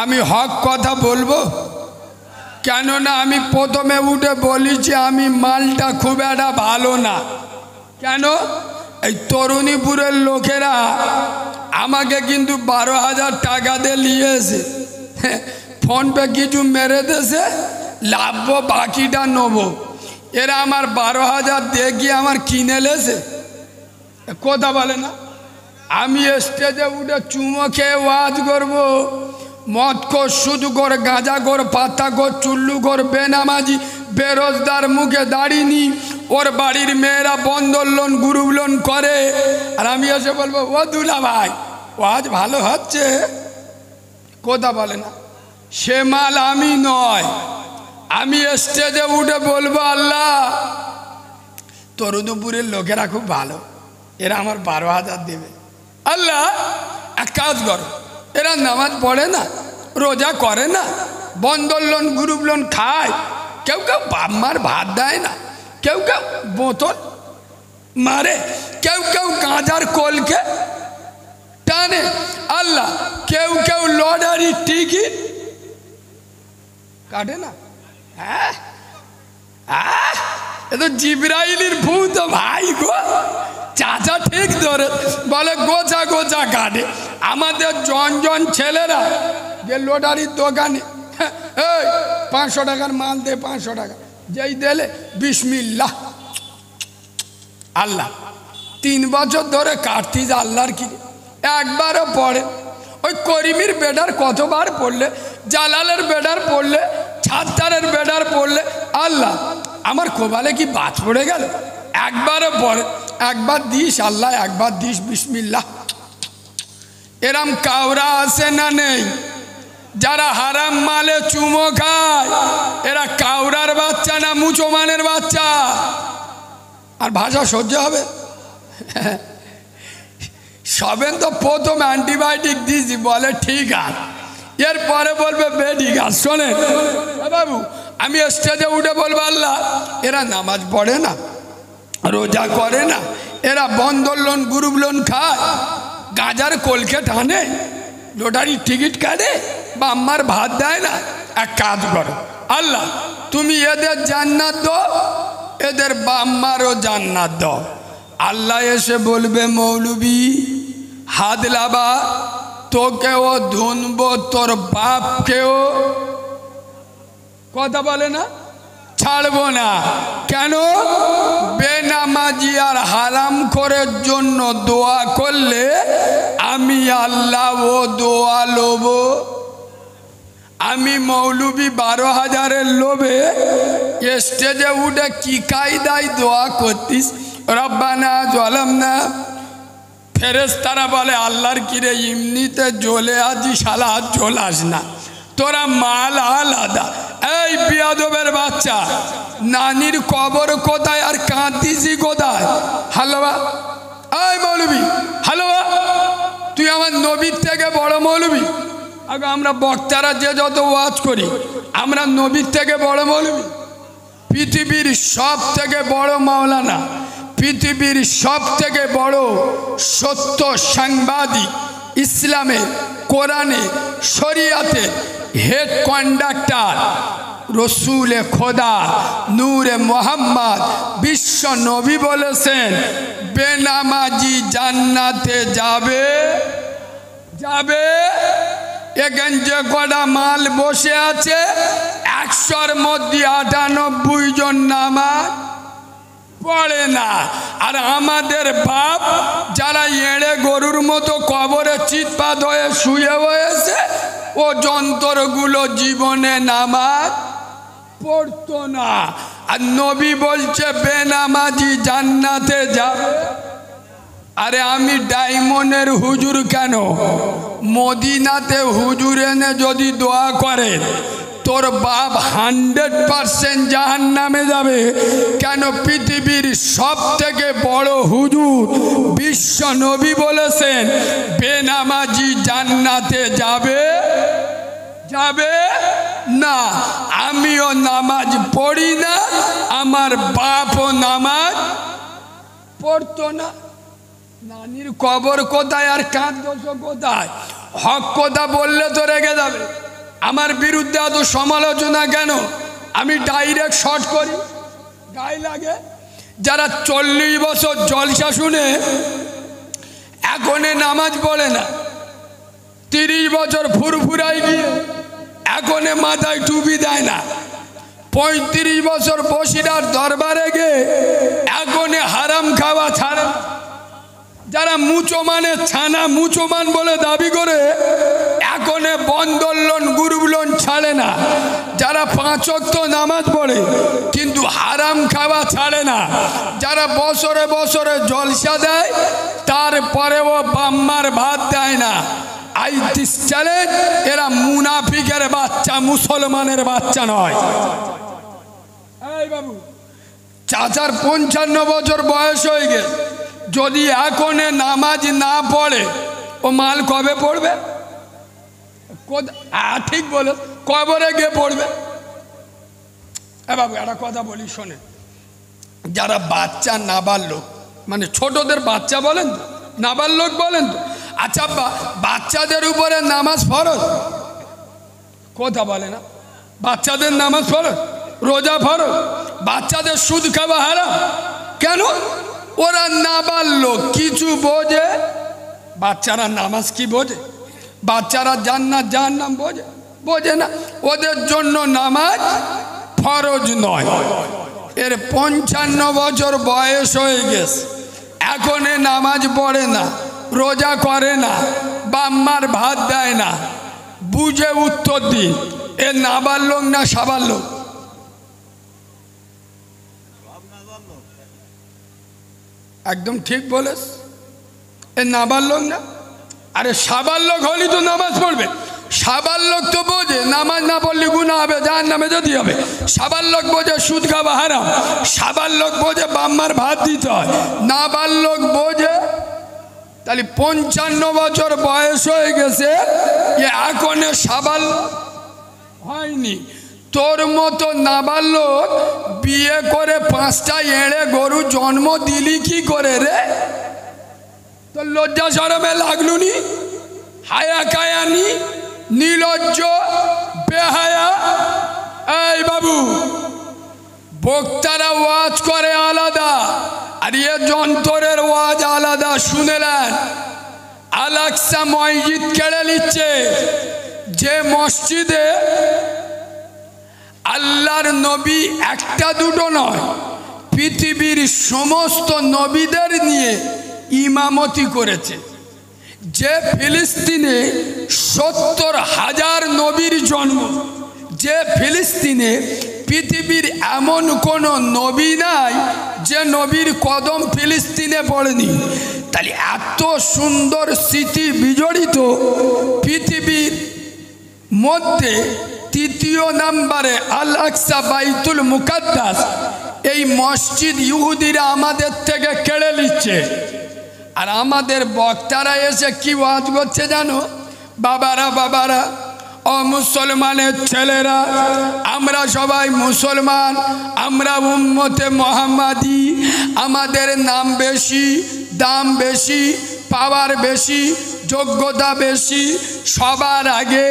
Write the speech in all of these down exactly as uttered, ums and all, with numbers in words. আমি হক কথা বলবো, কেননা আমি প্রথমে উঠে বলি যে আমি মালটা খুব একটা ভালো না। কেন এই তরুণীপুরের লোকেরা আমাকে কিন্তু বারো হাজার টাকা দিয়ে নিয়েছে, ফোনপে কিছু মেরে দেছে, লাভবো বাকিটা নেবো। এরা আমার বারো হাজার দিয়ে গিয়ে আমার কিনে লেছে, কথা বলে না। আমি স্টেজে উঠে চুমো খেয়ে ওয়াজ করবো, মদ কর, সুদ কর, গাঁজা কর, পাতা কর, চুল্লু কর, বেনামাজি বেরোজগার মুখে দাঁড়িনি, ওর বাড়ির মেয়েরা বন্ধন লোন গ্রুপ লোন করে, আর আমি এসে বলবো ও দুলা ভাই ওয়াজ ভালো হচ্ছে, কথা বলে না। সে মাল আমি নয়। আমি স্টেজে উঠে বলবো আল্লাহ তরুণপুরের লোকেরা খুব ভালো, এরা আমার বারো হাজার দেবে, আল্লাহ এক কাজ করো, এরা নামাজ পড়ে না, রোজা করে না, বন্ধন লোন গ্রুপ লোন খায়, কেউ কেউ বাপমার ভাত দেয় না, কেউ কেউ বোতল মারে, কেউ কেউ গাঁজার কলকে টানে, আল্লাহ কেউ কেউ লটারি টিকিট কাটে না। হ্যাঁ হ্যাঁ, এ তো জিব্রাইলের ভূত ভাই গো, চাচা ঠিক ধরে বলে গোছা গোছা কাটে। আমাদের জন জন ছেলেরা যে লটারির দোকানে এই পাঁচশো টাকার মাল দে, পাঁচশো টাকা যেই দিলে বিসমিল্লাহ আল্লাহ, তিন বছর ধরে কাটতিস, আল্লাহর কি একবারও পড়ে। ওই করিমির বেডার কতবার পড়লে, জালালের বেডার পড়লে, ছাত্তারের বেডার পড়লে, আল্লাহ আমার কোবালে কি বাজ পড়ে গেল, একবারও পড়ে। একবার দিস আল্লাহ, একবার দিস বিসমিল্লাহ। এরম কাউরা আছে না নেই? যারা হারাম মালে চুমো খায় এরা কাউরার বাচ্চা না মুসলমানের বাচ্চা? আর ভাষা সহ্য হবে? সবেন তো প্রথম অ্যান্টিবায়োটিক দিয়েছি বলে ঠিক আছে, এরপরে বলবে বেঠিক আছে। শোনেন বাবু, আমি স্টেজে উঠে বলবো আল্লাহ এরা নামাজ পড়ে না, রোজা করে না, এরা বন্ধন লোন গ্রুপ লোন খায়, গাঁজার কলকে টানে, লটারির টিকিট কাটে, বা আমার ভাত দেয় না, এক কাজ করো আল্লাহ তুমি এদের জান্নাত দাও, এদের বাম্মারও জান্নাত দাও। আল্লাহ এসে বলবে মৌলবি হাত লাবা, তোকেও ধুনব, তোর বাপকেও, কথা বলে না, ছাড়ব না। কেন? বেনামাজি আর হারাম করার জন্য দোয়া করলে আমি আল্লাহ ও দোয়া লব। আমি মৌলবি বারো হাজারের লোভে স্টেজে উঠে কি কায়দায় দোয়া করতিস, রব্বানা জ্বলামনা। ফেরেশতারা বলে আল্লাহর কিরে এমনিতে জ্বলে আজি, শালা আর জ্বলাস না, তোরা মাল আলাদা। এই বিয়াদবের বাচ্চা, নানির কবর কোথায় আর কাঁদিসি কোথায়? হালুয়া এই মৌলবি হালুয়া, তুই আমার নবীর থেকে বড় মৌলবি। আগে আমরা বক্তারা যে যত ওয়াজ করি আমরা নবীর থেকে বড় মৌলবি। পৃথিবীর সব থেকে বড় মাওলানা, পৃথিবীর সব থেকে বড় সত্য সাংবাদিক, ইসলামে কোরআনে শরিয়াতে হেড কন্ডাক্টর, রসুলে খোদা নূরে মোহাম্মদ বিশ্ব নবী বলেছেন বেনামাজি জান্নাতে যাবে যাবে। এখান যে কটা মাল বসে আছে একশোর মধ্যে আটানব্বই জন নামাজ পড়ে না। আর আমাদের বাপ যারা এড়ে গরুর মতো কবরে চিৎপাত হয়ে শুয়ে হয়েছে, ও যন্ত্রগুলো জীবনে নামাজ পড়তো না। আর নবী বলছে বেনামাজি জান্নাতে যাবে। আরে আমি ডায়মন্ডের হুজুর কেন, মদিনাতে হুজুর এনে যদি দোয়া করেন তোর বাপ হান্ড্রেড পারসেন্ট জাহান নামে যাবে। কেন? পৃথিবীর সব থেকে বড় হুজুর বিশ্ব নবী বলেছেন বেনামাজি জান্নাতে যাবে যাবে না। আমিও নামাজ পড়ি না, আমার বাপও নামাজ পড়তো না, নানির কবর কোথায় আর কাঁদছ কোথায়? হক কথা বললে তো রেগে যাবে, আমার বিরুদ্ধে এত সমালোচনা কেন? আমি ডাইরেক্ট শর্ট করি, গায়ে লাগে। যারা চল্লিশ বছর জলসা শুনে এখনে নামাজ পড়ে না, তিরিশ বছর ফুরফুরাই গিয়ে এখনে মাথায় টুপি দেয় না, পঁয়ত্রিশ বছর বসিরার দরবারে গিয়ে এখনে হারাম খাওয়া ছাড়া, যারা মুসলমানের ছানা মুসলমান বলে দাবি করে এখনে বন্দর লোন গ্রুপ লোন ছাড়ে না, যারা পাঁচ ওয়াক্ত নামাজ পড়ে কিন্তু হারাম খাওয়া ছাড়ে না, যারা বছরে বছরে জলসা দেয় তারপরেও বাম্মার ভাত দেয় না, আই দিস চ্যালেঞ্জ, এরা মুনাফিকের বাচ্চা, মুসলমানের বাচ্চা নয়। এই বাবু, চাচার পঞ্চান্ন বছর বয়স হয়ে গেল, যদি এখনে নামাজ না পড়ে ও মাল কবে পড়বে? ঠিক বলে, কবরে গিয়ে পড়বে। এ বাবু, একটা কথা বলি শোনে, যারা বাচ্চা নাবালক, মানে ছোটদের বাচ্চা বলেন তো, নাবালক বলেন তো। আচ্ছা, বাচ্চাদের উপরে নামাজ ফরজ, কথা বলে না? বাচ্চাদের নামাজ ফরজ, রোজা ফরজ, বাচ্চাদের সুদ খাওয়া হারাম। কেন? ওরা নাবালক, কিছু বোঝে। বাচ্চারা নামাজ কি বোঝে? বাচ্চারা জান্নাত জাহান্নাম বোঝে? বোঝে না। ওদের জন্য নামাজ ফরজ নয়। এর পঞ্চান্ন বছর বয়স হয়ে গেছে, এখনে নামাজ পড়ে না, রোজা করে না, বাম্মার ভাত দেয় না, বুঝে উত্তর দিন, এ নাবালক না সাবালক? একদম ঠিক বলেছ, এ নাবালক না। আরে সাবালক হলি তো নামাজ পড়বে, সাবালক তো বোঝে নামাজ না পড়লে গুনাহ হবে, জাহান্নামে যেতে হবে। সাবালক বোঝে সুদ খাওয়া হারাম, সাবালক বোঝে বাম্মার ভাত দিতে হয়, নাবালক বোঝে। তাহলে পঞ্চান্ন বছর বয়স হয়ে গেছে, এখনে সাবালক হয়নি। তোর মতো নাবালক বিয়ে করে পাঁচটা এড়ে গরু জন্ম দিলি কি করে রে? তোর লজ্জা শরমে লাগলুনি, হায়া কায়ানি, নিলজ্জ বেহায়া। এই বাবু, বক্তারা ওয়াজ করে আলাদা, আর এ যন্ত্রের ওয়াজ আলাদা। শুনেলেন, আলাক্সা মসজিদ কেড়ে নিচ্ছে, যে মসজিদে আল্লাহর নবী একটা দুটো নয়, পৃথিবীর সমস্ত নবীদের নিয়ে ইমামতি করেছে, যে ফিলিস্তিনে সত্তর হাজার নবীর জন্ম, যে ফিলিস্তিনে পৃথিবীর এমন কোন নবী নাই যে নবীর কদম ফিলিস্তিনে পড়েনি। তাহলে এত সুন্দর স্মৃতি বিজড়িত পৃথিবীর মধ্যে তৃতীয় নম্বরে আল আকসা বাইতুল মুকাদ্দাস, এই মসজিদ ইহুদিরা আমাদের থেকে কেড়ে নিচ্ছে। আর আমাদের বক্তারা এসে কি ওয়াজ করছে জানো? বাবারা বাবারা, ও মুসলমানের ছেলেরা, আমরা সবাই মুসলমান, আমরা উম্মতে মুহাম্মাদি, আমাদের নাম বেশি, দাম বেশি, পাওয়ার বেশি, যোগ্যতা বেশি, সবার আগে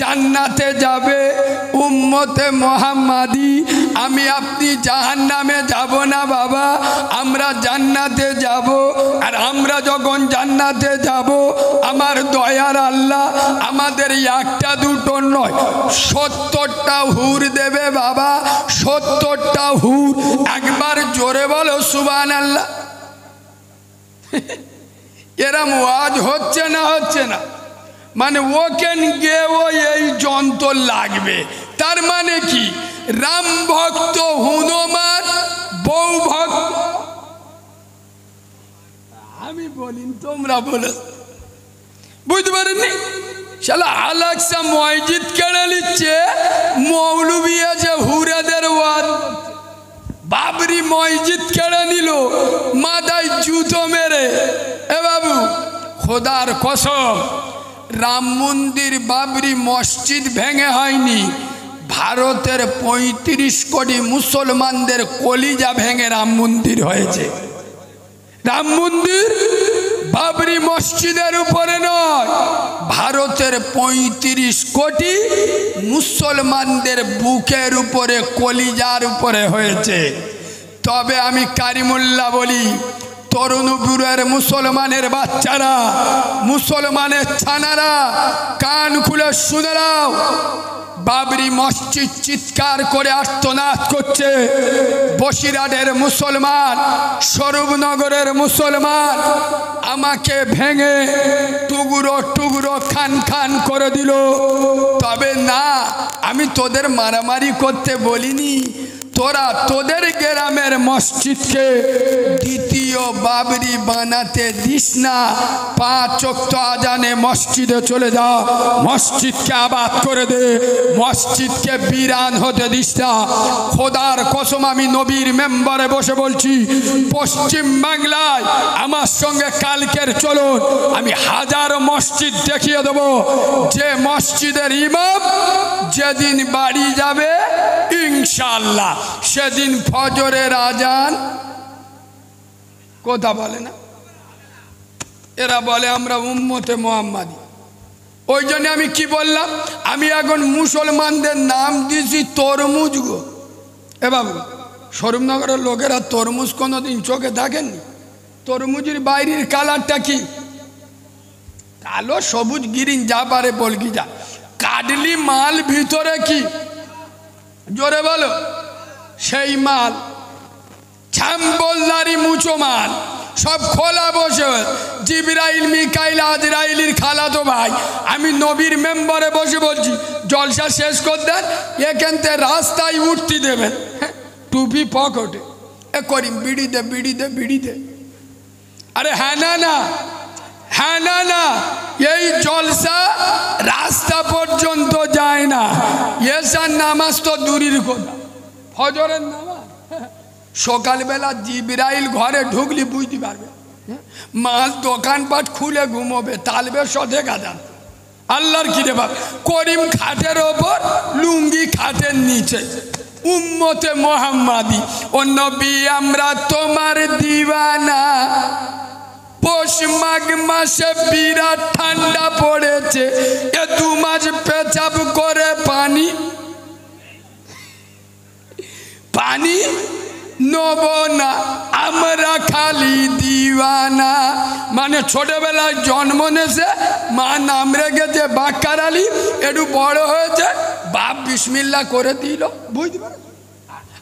জান্নাতে যাবে উম্মতে মুহাম্মাদি। আমি আপনি জাহান্নামে যাব না বাবা, আমরা জান্নাতে যাব। আর আমরা যখন জান্নাতে যাব, আমার দয়ার আল্লাহ আমাদের একটা দুটো নয়, সত্তরটা হুর দেবে বাবা, সত্তরটা হুর। একবার জোরে বলো সুবহানাল্লাহ। এরম ওয়াজ হচ্ছে না? হচ্ছে না মানে ওকেন গেও এই যন্ত্র লাগবে। তার মানে কি? রাম ভক্ত হনুমান বৌ ভক্ত, আমি বলি তোমরা বলো, বুঝতে পারেননি? শালা আলাক্সা মসজিদ কেড়ে নিচ্ছে, মৌলবি আছে হুরাদের ওয়াজ, বাবরি মসজিদ কেড়ে নিল মাথায় জুতো মেরে। এ বাবু, খোদার কসম, রাম মন্দির বাবরি মসজিদ ভেঙে হয়নি, ভারতের পঁয়ত্রিশ কোটি মুসলমানদের কলিজা ভেঙে রাম মন্দির হয়েছে। রাম মন্দির বাবরি মসজিদের উপরে নয়, ভারতের পঁয়ত্রিশ কোটি মুসলমানদের বুকের উপরে কলিজার উপরে হয়েছে। তবে আমি কারিমুল্লাহ বলি, তরুণপুরের মুসলমানের বাচ্চারা, মুসলমানের ছানারা, কান খুলে শুনে নাও। বাবরি মসজিদ চিৎকার করে আর্তনাদ করছে, বসিরহাটের মুসলমান, স্বরূপনগরের মুসলমান আমাকে ভেঙে টুকরো টুকরো খান খান করে দিল। তবে না, আমি তোদের মারামারি করতে বলিনি, তোরা তোদের গ্রামের মসজিদকে দ্বিতীয় বাবরি বানাতে দিস না, পাঁচ ওয়াক্ত আজানে মসজিদে চলে যা, মসজিদকে আবাদ করে দে, মসজিদকে বিরান হতে দিস না। খোদার কসম আমি নবীর মেম্বারে বসে বলছি, পশ্চিম বাংলায় আমার সঙ্গে কালকের চলুন, আমি হাজারো মসজিদ দেখিয়ে দেব। যে মসজিদের ইমাম যেদিন বাড়ি যাবে ইনশাআল্লাহ সেদিন ফজরের আজান কথা বলে না, এরা বলে আমরা উম্মতে মুহাম্মাদি। ওই জন্য আমি কি বললাম, আমি এখন মুসলমানদের নাম দিছি তরমুজ গো। এ বাবু, স্বরূপনগরের লোকেরা তরমুজ কোনোদিন চোখে দেখেননি? তরমুজের বাইরের কালারটা কি? কালো, সবুজ, গিরিন, যা পারে বলকি যা, কাডলি মাল ভিতরে কি জোরে বলো, সেই মাল ছাম্বলদারি মুচো মাল সব খোলা বসে। জিবরাইল, মিকাইল, আজরাইলের খালাতো ভাই। আমি নবীর মেম্বারে বসে বলছি, জলসা শেষ করে দেন, এখান থেকে রাস্তায় উঠতে দেবেন, টুপি পকেটে, এ করি বিড়ি দে, বিড়ি দে, বিড়ি দে। আরে হ্যাঁ না না, হ্যাঁ না না, এই জলসা রাস্তা পর্যন্ত যায় না। এসার নামাজ তো দূরের কথা, ফজরের নামাজ সকালবেলা জিবরাইল ঘরে ঢুকলি বুঝতে পারবে, মাছ দোকানপাট খুলে ঘুমোবে, তালবে সদে গাদান। আল্লাহর কি রে বাপ, করিম খাটের ওপর, লুঙ্গি খাটের নিচে, উম্মতে মুহাম্মাদি। ও নবী আমরা তোমার দিওয়ানা, পৌষ মাঘ মাসে বিরাট ঠান্ডা পড়েছে, এ দু মাস পেছাব করে পানি পানি নব না, আমরা খালি দিওয়ানা। মানে ছোটবেলায় জন্ম নেছে, মা নাম রেখেছে বাক্কার আলী, একটু বড় হয়েছে বাপ বিসমিল্লা করে দিল, বুঝতে পার।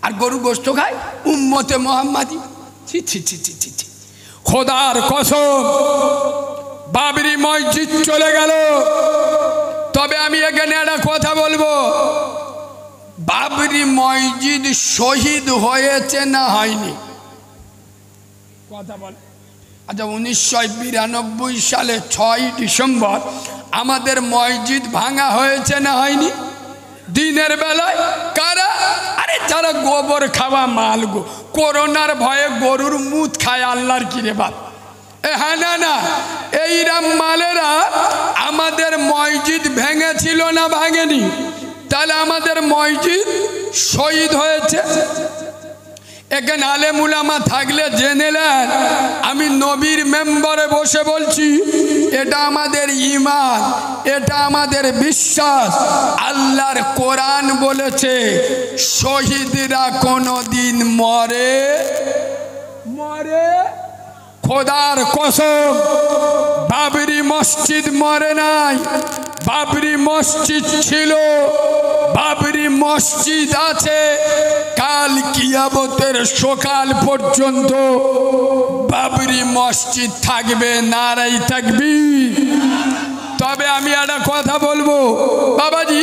আর গরু গোস্ত খায় উম্মতে মুহাম্মাদি। ছি ছি ছি ছি ছি ছি, খোদার কসম বাবরি মসজিদ চলে গেল। তবে আমি এখানে একটা কথা বলবো, বাবরি মসজিদ শহীদ হয়েছে না হয়নি কথা বল। আচ্ছা, উনিশশো বিরানব্বই সালে ছয় ডিসেম্বর আমাদের মসজিদ ভাঙা হয়েছে না হয়নি? দিনের বেলায় কারা? আরে যারা গোবর খাওয়া মাল গো, করোনার ভয়ে গরুর মুত খায়। আল্লাহর কি রে বাপ, এ হ্যাঁ না না, এইরাম মালেরা আমাদের মসজিদ ভেঙেছিল না ভাঙেনি? তাহলে আমাদের মসজিদ শহীদ হয়েছে। এখানে আলেম উলামা থাকলে জেনেলেন, আমি নবীর মেম্বারে বসে বলছি, এটা আমাদের ইমান, এটা আমাদের বিশ্বাস। আল্লাহর কোরআন বলেছে শহীদরা কোনোদিন মরে মরে খোদার কসম বাবরি মসজিদ মরে নাই। বাবরি মসজিদ ছিল, বাবরি মসজিদ আছে, কাল কিয়ামতের সকাল পর্যন্ত বাবরি মসজিদ থাকবে। নারাই তাকবীর। তবে আমি একটা কথা বলবো বাবাজি,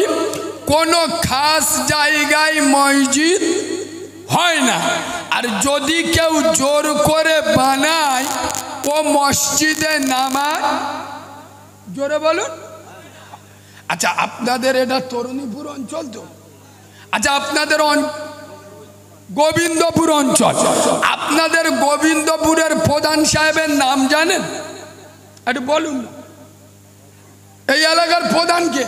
কোনো খাস জায়গায় মসজিদ হয় না, আর যদি কেউ জোর করে বানায় ও মসজিদে নামাজ জোরে বলুন। আচ্ছা আপনাদের এটা তরুণীপুর অঞ্চল তো, আচ্ছা আপনাদের গোবিন্দপুর অঞ্চল, আপনাদের গোবিন্দপুরের প্রধান সাহেবের নাম জানেন? একটু বলুন, এই এলাকার প্রধান কে?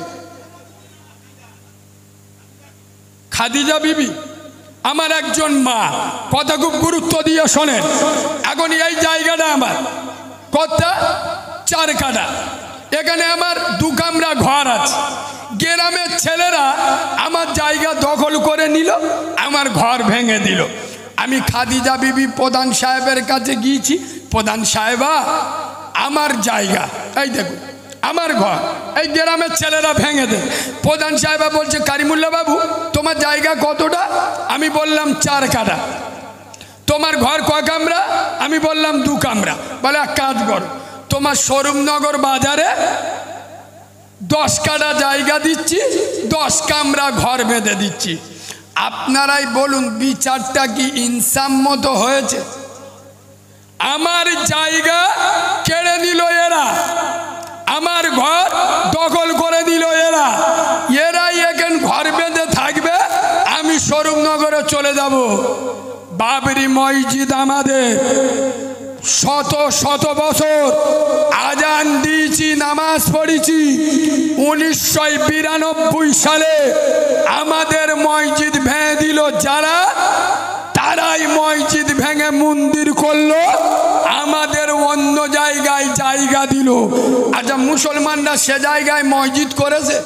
খাদিজা বিবি, আমার একজন মা। কথা খুব গুরুত্ব দিয়ে শোনেন। এখন এই জায়গাটা আমার কথা চার কাটা, এখানে আমার দু কামরা ঘর আছে, গ্রামের ছেলেরা আমার জায়গা দখল করে নিল, আমার ঘর ভেঙে দিল। আমি খাদিজা বিবি প্রধান সাহেবের কাছে গিয়েছি, প্রধান সাহেবা আমার জায়গা, এই দেখুন আমার ঘর, এই গ্রামের ছেলেরা ভেঙে দেয়। প্রধান সাহেবা বলছে, কারিমুল্লাহ বাবু তোমার জায়গা কতটা? আমি বললাম চার কাঠা। তোমার ঘর ক কামরা? আমি বললাম দু কামরা। বলে এক কাজ কর, তোমার স্বরূপ নগর বাজারে দশ কাঠা জায়গা দিচ্ছি, দশ কামরা ঘর বেঁধে দিচ্ছি। আপনারাই বলুন বিচারটা কি ইনসাফ মতো হয়েছে? আমার জায়গা কেড়ে নিল এরা, আমার ঘর দখল করে দিল এরা, এরাই এখন ঘর বেঁধে থাকবে, আমি স্বরূপ নগরে চলে যাব। বাবরি মসজিদ আমাদের শত শত বছর আজান দিয়েছি, নামাজ পড়েছি। উনিশশো বিরানব্বই সালে আমাদের মসজিদ ভেঙে দিল যারা, তারাই মসজিদ ভেঙে মন্দির করলো, আমাদের অন্য জায়গায় জায়গা দিল। আচ্ছা মুসলমানরা সে জায়গায় মসজিদ করেছে?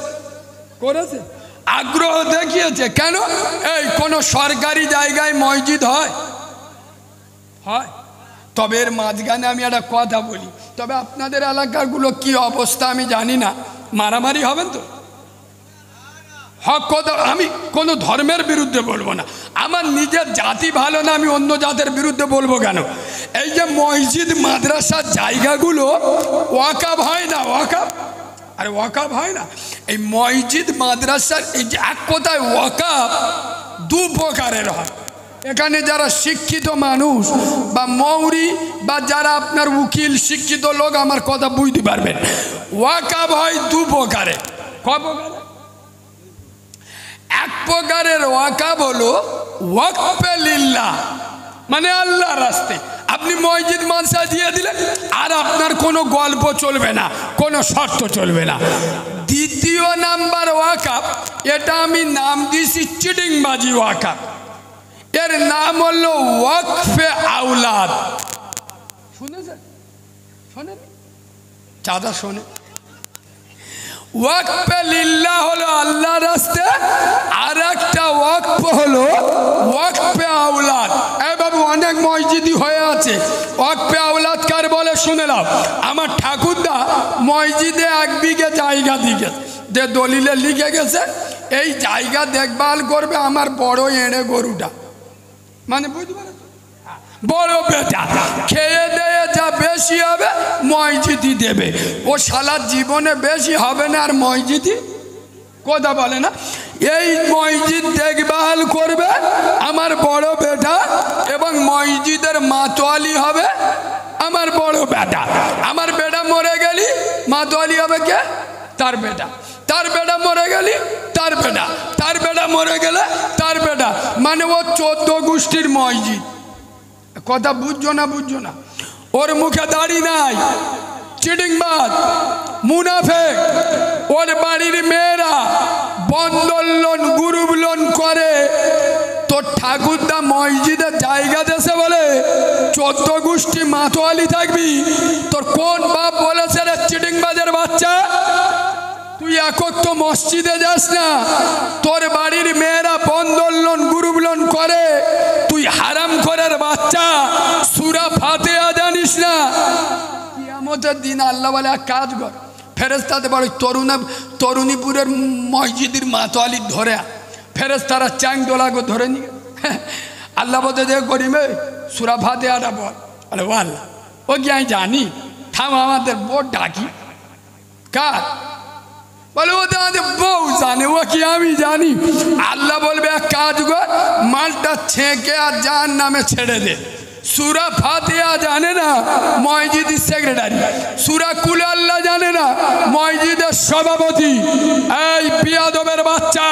করেছে, আগ্রহ দেখিয়েছে। কেন? এই কোনো সরকারি জায়গায় মসজিদ হয়? হয়। তবে এর মাঝখানে আমি একটা কথা বলি, তবে আপনাদের এলাকাগুলো কি অবস্থা আমি জানি না, মারামারি হবেন তো? হক কথা, আমি কোনো ধর্মের বিরুদ্ধে বলবো না, আমার নিজের জাতি ভালো না, আমি অন্য জাতের বিরুদ্ধে বলবো কেন? এই যে মসজিদ মাদ্রাসার জায়গাগুলো ওয়াকাব হয় না, ওয়াকাব আর ওয়াকাব হয় না। এই মসজিদ মাদ্রাসার এই যে এক কথায় ওয়াকাব দু প্রকারের হয়। এখানে যারা শিক্ষিত মানুষ বা মৌরি বা যারা আপনার উকিল শিক্ষিত লোক আমার কথা বুঝতে পারবেন, ওয়াকাব হয় দু প্রকারে। এক প্রকারের ওয়াকাব হলো ওয়াকফে লিল্লাহ, মানে আল্লাহর রাস্তায় আপনি মসজিদ মানসা দিয়ে দিলেন, আর আপনার কোনো গল্প চলবে না, কোনো শর্ত চলবে না। দ্বিতীয় নাম্বার ওয়াকাব, এটা আমি নাম দিয়েছি চিটিংবাজি ওয়াকাব, এর নাম হল ওয়াকফে আওলাদ। শুনেছেন? শোনেন চাদা, শোনেন। ওয়াকফে লিল্লাহ হলো আল্লাহ রাস্তে, আর একটা ওয়াকফ হলো ওয়াকফে আওলাদ। এভাবে অনেক মসজিদই হয়ে আছে। ওয়াকফে আওলাদ কার বলে শুনে নাও। আমার ঠাকুরদা মসজিদে এক বিঘে জায়গা দিকে যে দলিলে লিখে গেছে, এই জায়গা দেখভাল করবে আমার বড় এঁড়ে গরুটা, মানে বুঝতে পারো বড় বেটা, খেয়ে দেয়ে যা বেশি হবে মসজিদে দেবে। ও শালার জীবনে বেশি হবে না, আর মসজিদে কথা বলে না। এই মসজিদ দেখভাল করবে আমার বড় বেটা, এবং মসজিদের মাতোয়ালি হবে আমার বড় বেটা। আমার বেটা মরে গেলি মাতোয়ালি হবে কে? তার বেটা। তার বেটা মরে গেলি তার বেটা। তার বেটা মরে গেলে তার বেটা, মানে ও চোদ্দ গোষ্ঠীর মসজিদ। কথা বুঝছো না? বুঝছো না? ওর মুখে দাড়ি নাই, চিটিংবাজ, মুনাফেক। ওর বাড়ির মেয়েরা বন্ধন লোন, গ্রুপ লোন করে। তোর ঠাকুরদা মসজিদে জায়গা দেশে বলে চোদ্দ গোষ্ঠী মাতোয়ালি থাকবি। তোর কোন বাপ বলেছে রে চিটিংবাজের বাচ্চা, তুই একক তো মসজিদে যাস না, তোর বাড়ির মেয়েরা বন্ধন লোন, গ্রুপ লোন করে, তুই হারাম করার বাচ্চা, সূরা ফাতিহা জানিস না? কিয়ামতের দিন আল্লাহ বলে এক কাজ কর, ফেরেশতাদের বলে তরুণা তরুণীপুরের মসজিদের মাতোয়ালি ধরে, ফেরেশতারা চ্যাংদোলাকে ধরে নিয়ে আল্লাহ বলতে যে করিমে সূরা ফাতিহাটা বল। আরে আল্লাহ, ও কি আমি জানি, থাম আমাদের বোর্ড ডাকি। কার বলে? ও আমাদের বউ জানে, ও কি আমি জানি? আল্লাহ বলবে এক কাজ কর, মালটা ছেঁকে আর যার নামে ছেড়ে দে। সূরা ফাতিহা জানে না মসজিদের সেক্রেটারি, সূরা কুল আল্লাহ জানে না মসজিদের সভাপতি। এই বিয়াদবের বাচ্চা,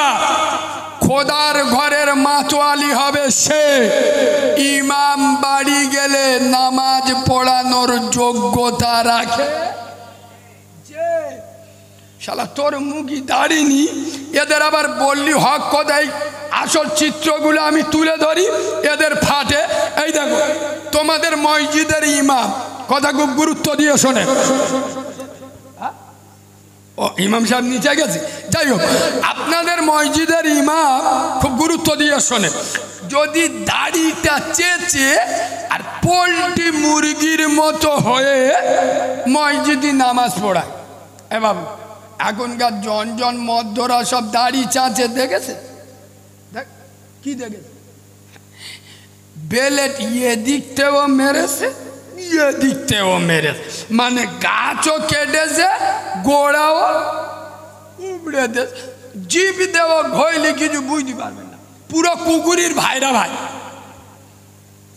খোদার ঘরের মাতোয়ালি হবে সে, ইমাম বাড়ি গেলে নামাজ পড়ানোর যোগ্যতা রাখে। শালা তোর মুখি দাঁড়িনি, এদের আবার বললি হক কথাই। আসল চিত্রগুলো আমি তুলে ধরি, এদের ফাটে। এই দেখো তোমাদের মসজিদের ইমাম, কথা খুব গুরুত্ব দিয়ে শোনে, ও ইমাম সাহেব নিচে গেছে। যাই হোক, আপনাদের মসজিদের ইমাম খুব গুরুত্ব দিয়ে শোনে, যদি দাড়িটা চেঁচে আর পোলট্রি মুরগির মতো হয়ে মসজিদে নামাজ পড়ায়। এ বাবু, এখনকার জন জন মদ্দরা সব দাড়ি চাঁচে দেখেছে, দেখ কি দেখেছে, বেলেট ইয়ে দিকতেও মেরেছে ইয়ে দিকতেও মেরেছে, মানে গাছও কেটেছে গোড়াও উবড়ে দে, জীব দেওয়া ঘইলে কিছু বুঝতে পারবেন না, পুরো কুকুরের ভাইরা ভাই,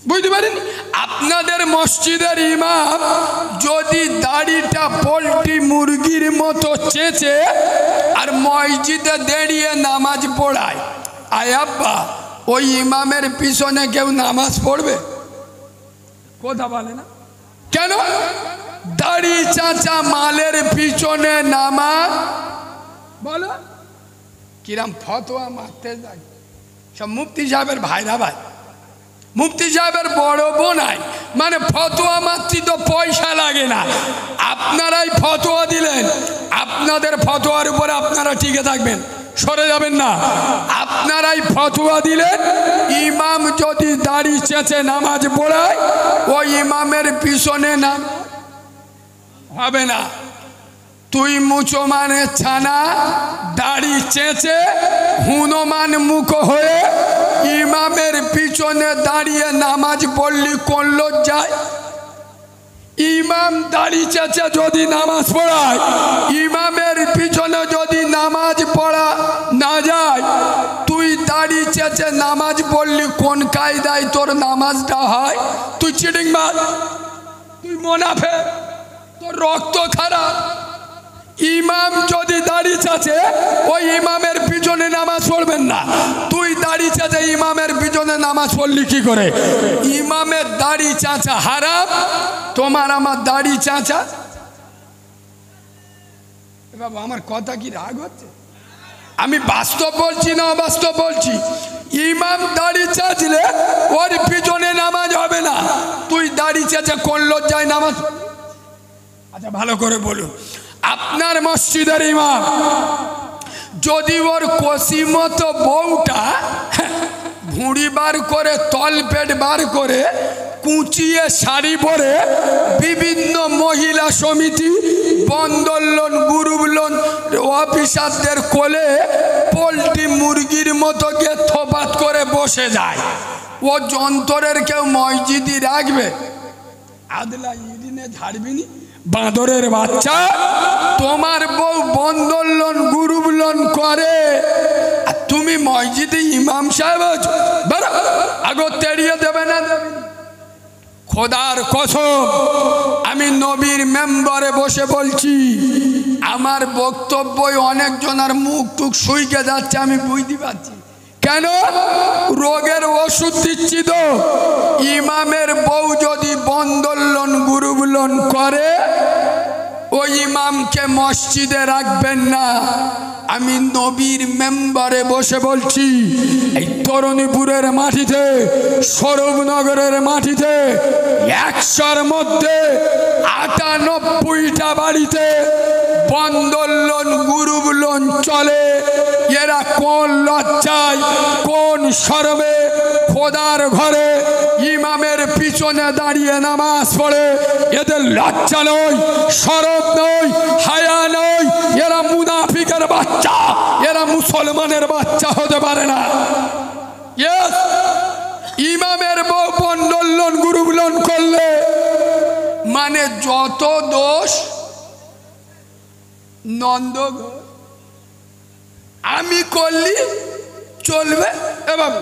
বুঝতে পারেন। আপনাদের মসজিদের ইমাম যদি দাড়িটা পোলট্রি মুরগির মতো চেঁচে আর মসজিদে দাঁড়িয়ে নামাজ পড়ায়, আয়াব্বা ওই ইমামের পিছনে কেউ নামাজ পড়বে? কথা বলে না কেন? দাড়ি চাচা মালের পিছনে নামাজ, বলো কিরাম ফতোয়া মারতে যায় সব মুফতি সাহেবের ভাইরা ভাই, মুফতি সাহেবের বড় বোনাই, মানে ফতোয়া মাত্রই তো পয়সা লাগে না, আপনারাই ফতোয়া দিলেন, আপনাদের ফতোয়ার উপরে আপনারা টিকে থাকবেন, সরে যাবেন না। আপনারাই ফতোয়া দিলেন ইমাম যদি দাড়ি চেঁচে নামাজ পড়ায় ওই ইমামের পিছনে নাম হবে না। তুই মুসলমানের ছানা দাড়ি চেঁচে হুনমান মুখ হয়ে ইমামের পিছনে দাঁড়িয়ে নামাজ পড়লি কোন লজ্জায়? ইমাম দাড়ি চেঁচে যদি নামাজ পড়ায়, ইমামের পিছনে যদি নামাজ পড়া না যায়, তুই দাড়ি চেঁচে নামাজ পড়লি কোন কায়দায় তোর নামাজটা হয়? তুই চিটিংবাজ, তুই মুনাফিক, তোর রক্ত খারাপ। ইমাম যদি দাড়ি চাচে ওই ইমামের পিছনে নামাজ পড়বেন না, তুই দাড়ি চাচে ইমামের পিছনে নামাজ পড়লি কি করে? ইমামের দাড়ি চাচা হারাম, তোমার আমার দাড়ি চাচা। বাবা, আমার কথা কি রাগ হচ্ছে? আমি বাস্তব বলছি না অবাস্তব বলছি? ইমাম দাড়ি চাচলে ওর পিছনে নামাজ হবে না, তুই দাড়ি চাচা কোন লজ্জায় নামাজ? আচ্ছা ভালো করে বলুন, আপনার মসজিদের ইমাম যদি ওর কসিমত বউটা ভুঁড়ি বার করে তলপেট বার করে কুচিয়ে শাড়ি পরে বিভিন্ন মহিলা সমিতি বন্দর লোন গ্রুপ লোন অফিসারদের কোলে পোলট্রি মুরগির মতো গিয়ে থপাত করে বসে যায়, ও যন্ত্রের কেউ মসজিদে রাখবে? আদলা ইদিনে ঝাড়বিনি বাঁদরের বাচ্চা, তোমার বউ বন্দর লোন গ্রুপ লোন করে আর তুমি মসজিদে ইমাম সাহেব আছো, বলো আগো তেড়িয়ে দেবে না? খোদার কসম আমি নবীর মেম্বারে বসে বলছি, আমার বক্তব্যই অনেকজনের মুখ টুক শুইকে যাচ্ছে, আমি বুঝতে পারছি কেন। রোগের ওষুধ দিচ্ছি তো। ইমামের বউ যদি বন্দর লোন গ্রুপ লোন করে ওই ইমামকে মসজিদে রাখবেন না, আমি নবীর মেম্বারে বসে বলছি। এই তরুণীপুরের মাটিতে, স্বরূপ নগরের মাটিতে একশোর মধ্যে আটানব্বইটা বাড়িতে বন্দর লোন গ্রুপ লোন চলে। এরা কোন লজ্জায় কোন শরমে খোদার ঘরে ইমামের পিছনে দাঁড়িয়ে নামাজ পড়ে? এদের লজ্জা নয়, শরম নয়, হায়া নয়, এরা মুনাফিকের বাচ্চা, এরা মুসলমানের বাচ্চা হতে পারে না। ইয়েস, ইমামের বউ বন্দর লোন গ্রুপ লোন করলে মানে যত দোষ নন্দ আমি করলি চলবে? এ বাবু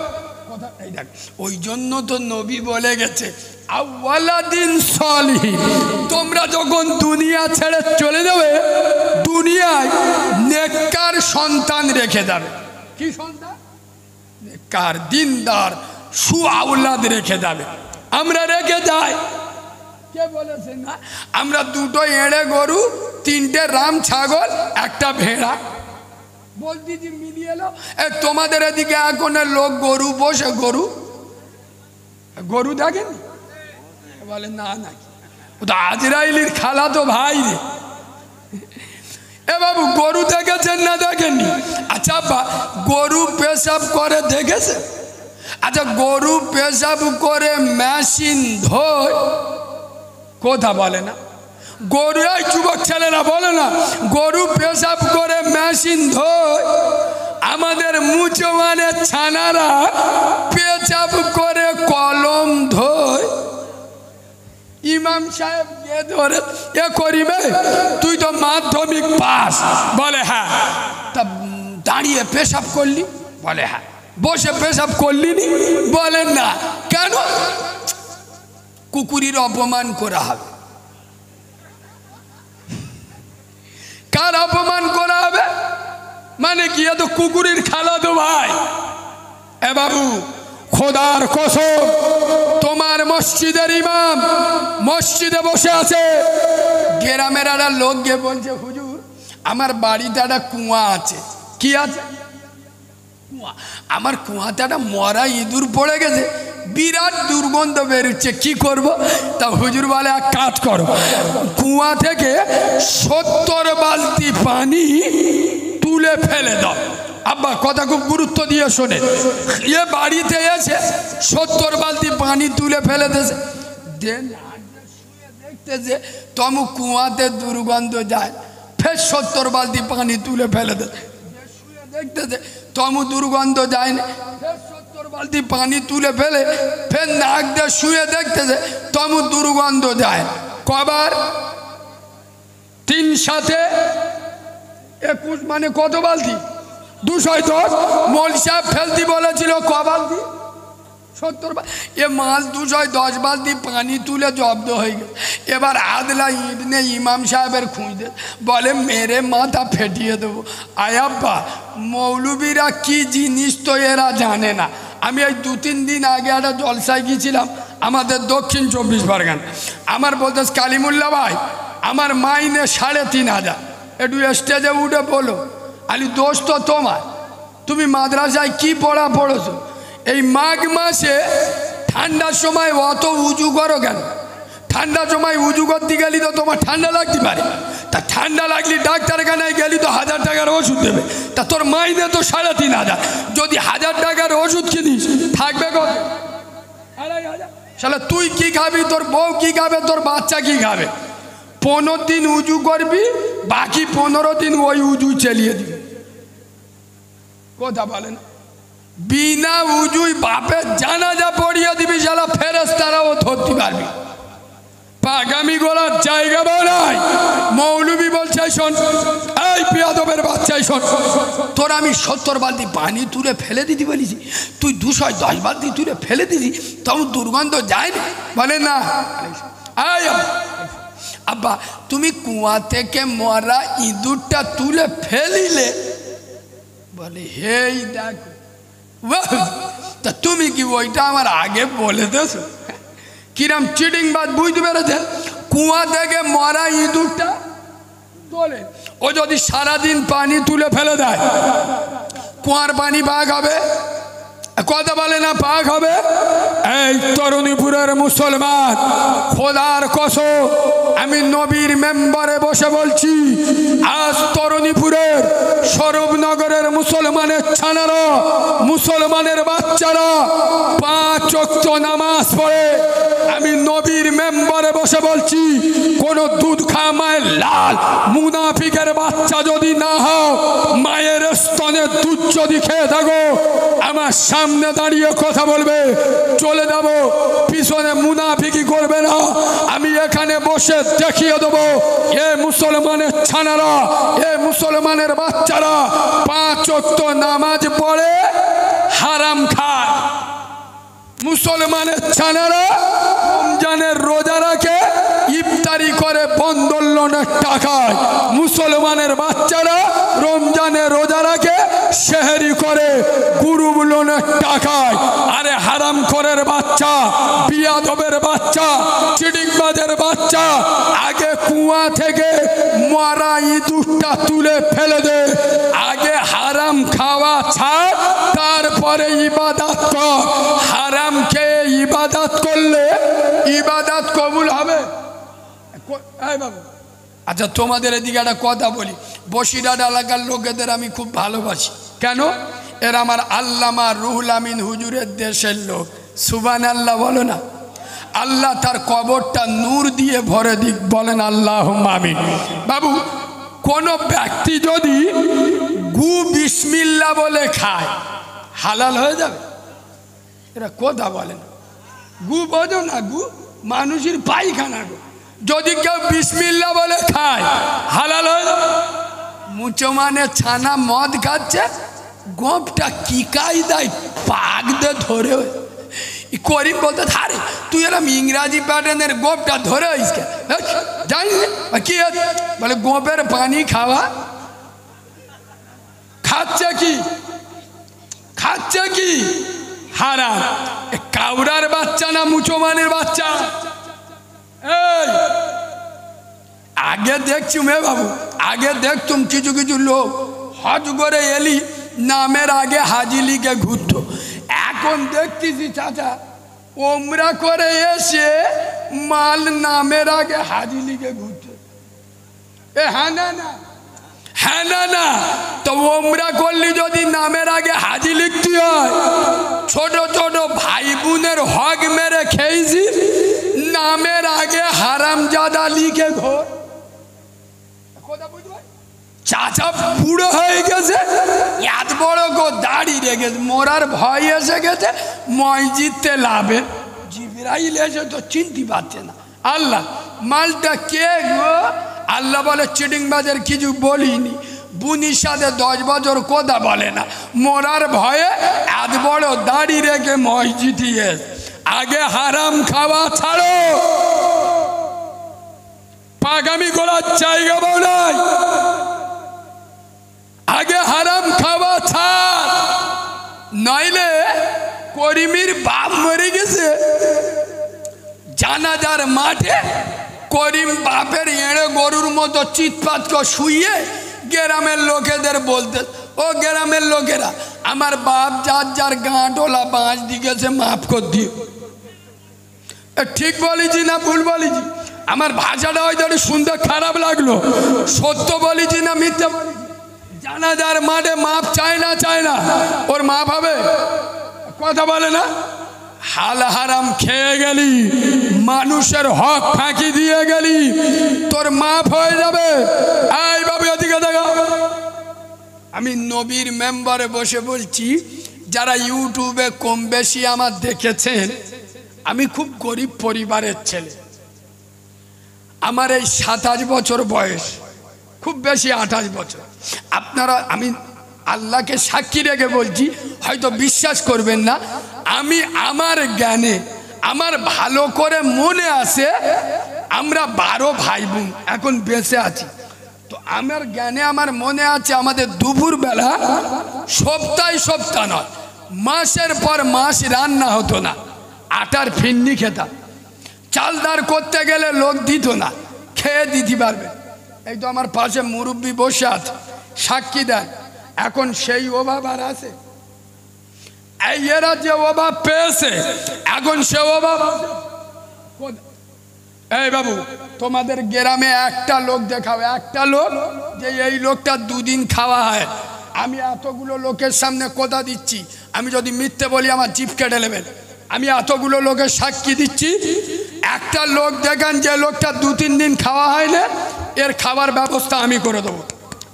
কথা এই দেখ, ওই জন্য তো নবী বলে গেছে, আউওয়ালাদিন সলিহিন, তোমরা যখন দুনিয়া ছেড়ে চলে যাবে দুনিয়ায় নেককার সন্তান রেখে যাবে। কি সন্তান? নেককার দিনদার সুআউলাদ রেখে যাবে। আমরা রেখে যাই, কে বলেছে না? আমরা দুটো এড়ে গরু, তিনটে রাম ছাগল, একটা ভেড়া বলছি যে মিলিয়ে এলো। এ তোমাদের এদিকে এখন লোক গরু বসে, গরু গরু দেখেন বলে না নাকি? ও তো আজরাইলির খালা তো ভাই রে। এ বাবু গরু দেখেছেন না দেখেননি? আচ্ছা বা গরু পেশাব করে দেখেছে? আচ্ছা গরু পেশাব করে মেশিন ধোয়, কথা বলে না গরু, এই যুবক ছেলেরা বলে না গরু পেশাব করে মেশিন ধোয়। আমাদের মুচমানের ছানারা পেশাব করে কলম ধোয়। ইমাম সাহেব কে ধরে, এ করিবে তুই তো মাধ্যমিক পাস, বলে হ্যাঁ। তা দাঁড়িয়ে পেশাব করলি? বলে হ্যাঁ। বসে পেশাব করলি নি? বলেন না। কেন? কুকুরের অপমান করা হবে। কার অপমান করা হবে মানে কি? এত কুকুরের খালা তো ভাই। এ বাবু খোদার কসম, তোমার মসজিদের ইমাম মসজিদে বসে আছে, গ্রামের একটা লোক গিয়ে বলছে, হুজুর আমার বাড়িতে একটা কুয়া আছে। কি আছে? কুয়া। আমার কুয়াতে একটা মরা ইঁদুর পড়ে গেছে, বিরাট দুর্গন্ধ বেরোচ্ছে, কি করব? তা হুজুর বলে এক কাজ করো, কুয়া থেকে সত্তর বালতি পানি তুলে ফেলে দাও। আব্বা কথা খুব গুরুত্ব দিয়ে শোনে। এ বাড়িতে এসে সত্তর বালতি পানি তুলে ফেলে দিয়েছে। দেন দেখতেছে তমু কুয়াতে দুর্গন্ধ যায়, ফের সত্তর বালতি পানি তুলে ফেলে দেয়। দেখতেছে তমু দুর্গন্ধ যায় না, বালতি পানি তুলে ফেলে, ফের নাক দিয়ে শুয়ে দেখতেছে তমু দুর্গন্ধ যায়। কবার? তিন সাথে একুশ, মানে কত বালতি? দুশো দশ। মল সাহেব ফেলতি বলেছিল ক বালতি? সত্তর। এ মাছ দুশো দশ বালতি পানি তুলে জব্দ হয়ে গেল। এবার আদলা ইবনে ইমাম সাহেবের খুঁজতে বলে, মেরে মাথা ফেটিয়ে দেবো। আয়াব্বা মৌলবীরা কি জিনিস তো এরা জানে না। আমি এই দু তিন দিন আগে একটা জলসায় গিয়েছিলাম আমাদের দক্ষিণ চব্বিশ পরগনা। আমার বলতে, কালিমুল্লা ভাই আমার মাইনে সাড়ে তিন হাজার, একটু স্টেজে উঠে বলো। আলি দোষ তো তোমার, তুমি মাদ্রাসায় কি পড়া পড়েছ? এই মাঘ মাসে ঠান্ডার সময় অত উঁচু করো কেন? ঠান্ডার সময় উঁচু করতে গেলি তো তোমার ঠান্ডা লাগতে পারে, তা ঠান্ডা লাগলি ডাক্তারখানায় গেলি তো হাজার টাকার ওষুধ দেবে, তা তোর মাইনে তো সাড়ে তিন হাজার, যদি হাজার টাকার ওষুধ কিনিস থাকবে কত? আড়াই হাজার। শালা তুই কি খাবি, তোর বউ কি খাবে, তোর বাচ্চা কি খাবে? পনেরো দিন উঁচু করবি, বাকি পনেরো দিন ওই উঁচু চালিয়ে দিবি, কথা বলেন। বিনা উজুই বাপের জানাজা পড়িয়ে দিবি, শালা ফেরেশতারাও ধরতে পারবি। পাগামি গোলার জায়গা বলাই। মৌলবি বলছে, শোন এই পিয়াদবের বাচ্চাই শোন, তোর আমি সত্তর বালতি পানি তুলে ফেলে দিতে বলেছি, তুই দুশো দশ বালতি তুলে ফেলে দিলি, তাও দুর্গন্ধ যায় না? বলে না। আয় আব্বা তুমি কুয়া থেকে মরা ইঁদুরটা তুলে ফেলিলে? বলে হেই দেখ, তা তুমি কি ওইটা আমার আগে বলে দেছো? কিরম চিটিং বাদ, বুঝতে পেরেছে? কুয়া থেকে মরা ইঁদুরটা তোলে, ও যদি সারাদিন পানি তুলে ফেলে দেয় কুয়ার পানি পাক হবে, কথা বলে না, পাক হবে। এই তরুণীপুরের মুসলমান খোদার কসম আমি নবীর মেম্বারে বসে বলছি, আজ তরুণীপুরের স্বরূপ নগরের মুসলমানের ছানারা, মুসলমানের বাচ্চারা পাঁচ ওয়াক্ত নামাজ পড়ে। আমি নবীর মেম্বারে বসে বলছি, কোন দুধ খা মায়ের লাল মুনাফিকের বাচ্চা যদি না হও, মায়ের স্তনের দুধ যদি খেয়ে থাকো, আমার সামনে দাঁড়িয়ে কথা বলবে, চলে যাব, পিছনে মুনাফিকি করবে না। আমি এখানে বসে দেখিয়ে দেবো এ মুসলমানের ছানারা, এ মুসলমানের বাচ্চারা পাঁচ ওয়াক্ত নামাজ পড়ে হারাম খায়, মুসলমানের ছানারা রমজানের রোজা রাখে, ইফতারি করে বন্ধন লোনের টাকায়, মুসলমানের বাচ্চারা রমজানের রোজা রাখে, সেহরি করে গুরুব লোনের টাকায়। আরে হারামখোরের বাচ্চা, বিয়াদবের বাচ্চা, চিটিংবাজের বাচ্চা, আগে কুয়া থেকে মরা ইঁদুরটা তুলে ফেলে দে, আগে হারাম খাওয়া ছাড়, তারপরে ইবাদত কর। হারাম খেয়ে ইবাদত করলে ইবাদত কবুল হবে? এই বাবু আচ্ছা, তোমাদের এদিকে একটা কথা বলি, বসিরহাট এলাকার লোকেদের আমি খুব ভালোবাসি। কেন? এরা আমার আল্লামা রুহুল আমিন হুজুরের দেশের লোক। সুবহানাল্লাহ বলো না? আল্লাহ তার কবরটা নূর দিয়ে ভরে দিক, বলেন আল্লাহুম্মা আমিন। বাবু, কোনো ব্যক্তি যদি গু বিসমিল্লাহ বলে খায়, হালাল হয়ে যাবে? এরা কথা বলেন। গু বোঝো না? গু মানুষের পায়খানা। গু যদি কেউ বিসমিল্লাহ বলে খায়, হালাল হয়ে যাবে? মুসলমানের ছানা মদ খাচ্ছে, গোপটা কি কায়দায় পাক দিয়ে ধরে করিম বলতে ধারে, তুই এরকম ইংরাজি প্যাটার্নের গোপটা ধরে জানি কি বলে, গোপের পানি খাওয়া। খাচ্ছে কি? খাচ্ছে কি? হারাম। কাউরার বাচ্চা না মুসলমানের বাচ্চা? এই আগে দেখছি মে বাবু, আগে দেখতুম কিছু কিছু লোক হজ করে এলি নামের আগে হাজি লিখে ঘুরত। এখন দেখতেছি চাচা ওমরা করে এসে মাল নামের আগে হাজি লিখে ঘুরত। এ হ্যাঁ না না, হ্যাঁ না না, তো ওমরা করলি যদি নামের আগে হাজি লিখতে হয়, ছোট ছোট ভাই বোনের হক মেরে খেয়েছি, নামের আগে হারামজাদা লিখে ঘর। চাচা বুড়ো হয়ে গেছে, এত বড় গো দাড়ি রেখেছে, মরার ভয় এসে গেছে, মসজিদে লাভে জিবরাইল এসে তো চিনতে পারছে না। আল্লাহ মালটা কে গো? আল্লাহ বলে চিটিংবাজের কিছু বলিনি, বুনির সাথে দশ বছর কথা বলে না, মরার ভয়ে এত বড় দাড়ি রেখে মসজিদে এসে। আগে হারাম খাওয়া ছাড়ো, পাগামি করার জায়গা নাই। আগে হারাম খাওয়া ছাড়, নইলে করিমির বাপ মরে গেছে, জানাজার মাঠে করিম বাপের এড়ে গরুর মতো চিৎপাত করে শুয়ে গ্রামের লোকেদের বলতে, ও গ্রামের লোকেরা, আমার বাপ যার যার গাঁটোলা বাঁশ দিয়েছে মাফ করে দিও। ঠিক বলেছি না ভুল বলেছি? আমার ভাষাটা হয়তো শুনতে খারাপ লাগলো, সত্য বলেছি না মিথ্যা? জানাজার মাঠে মাপ চায় না, চায় না? ওর মাপ হবে? কথা বলে না? হাল হারাম খেয়ে গেলি, মানুষের হক ফাঁকি দিয়ে গেলি, তোর মাপ হয়ে যাবে? এই বাবু এদিকে দেখা, আমি নবীর মেম্বারে বসে বলছি, যারা ইউটিউবে কম বেশি আমার দেখেছেন, আমি খুব গরিব পরিবারের ছেলে। আমার এই সাতাশ বছর বয়স, খুব বেশি আঠাশ বছর। আপনারা, আমি আল্লাহকে সাক্ষী রেখে বলছি, হয়তো বিশ্বাস করবেন না, আমি আমার জ্ঞানে আমার ভালো করে মনে আছে, আমরা বারো ভাই বোন এখন বেঁচে আছি, তো আমার জ্ঞানে আমার মনে আছে আমাদের দুপুরবেলা সপ্তাহে সপ্তাহ নয়, মাসের পর মাস রান্না হতো না, আটার ফিন্নি খেতাম, চালদার করতে গেলে লোক দিত না, খেয়ে দিতে পারবে। এই তো আমার পাশে মুরব্বী বসে আছে, সাক্ষী দেন, এখন সেই অভাব আর আছে? এই এরা যে অভাব পেয়েছে, এখন সে অভাব? এই বাবু, তোমাদের গ্রামে একটা লোক দেখাও, একটা লোক যে এই লোকটা দুদিন খাওয়া হয়। আমি এতগুলো লোকের সামনে কথা দিচ্ছি, আমি যদি মিথ্যে বলি আমার জিভ কেটে নেবেন। আমি এতগুলো লোকের সাক্ষী দিচ্ছি, একটা লোক দেখান যে লোকটা দু তিন দিন খাওয়া হয় না, এর খাবার ব্যবস্থা আমি করে দেবো,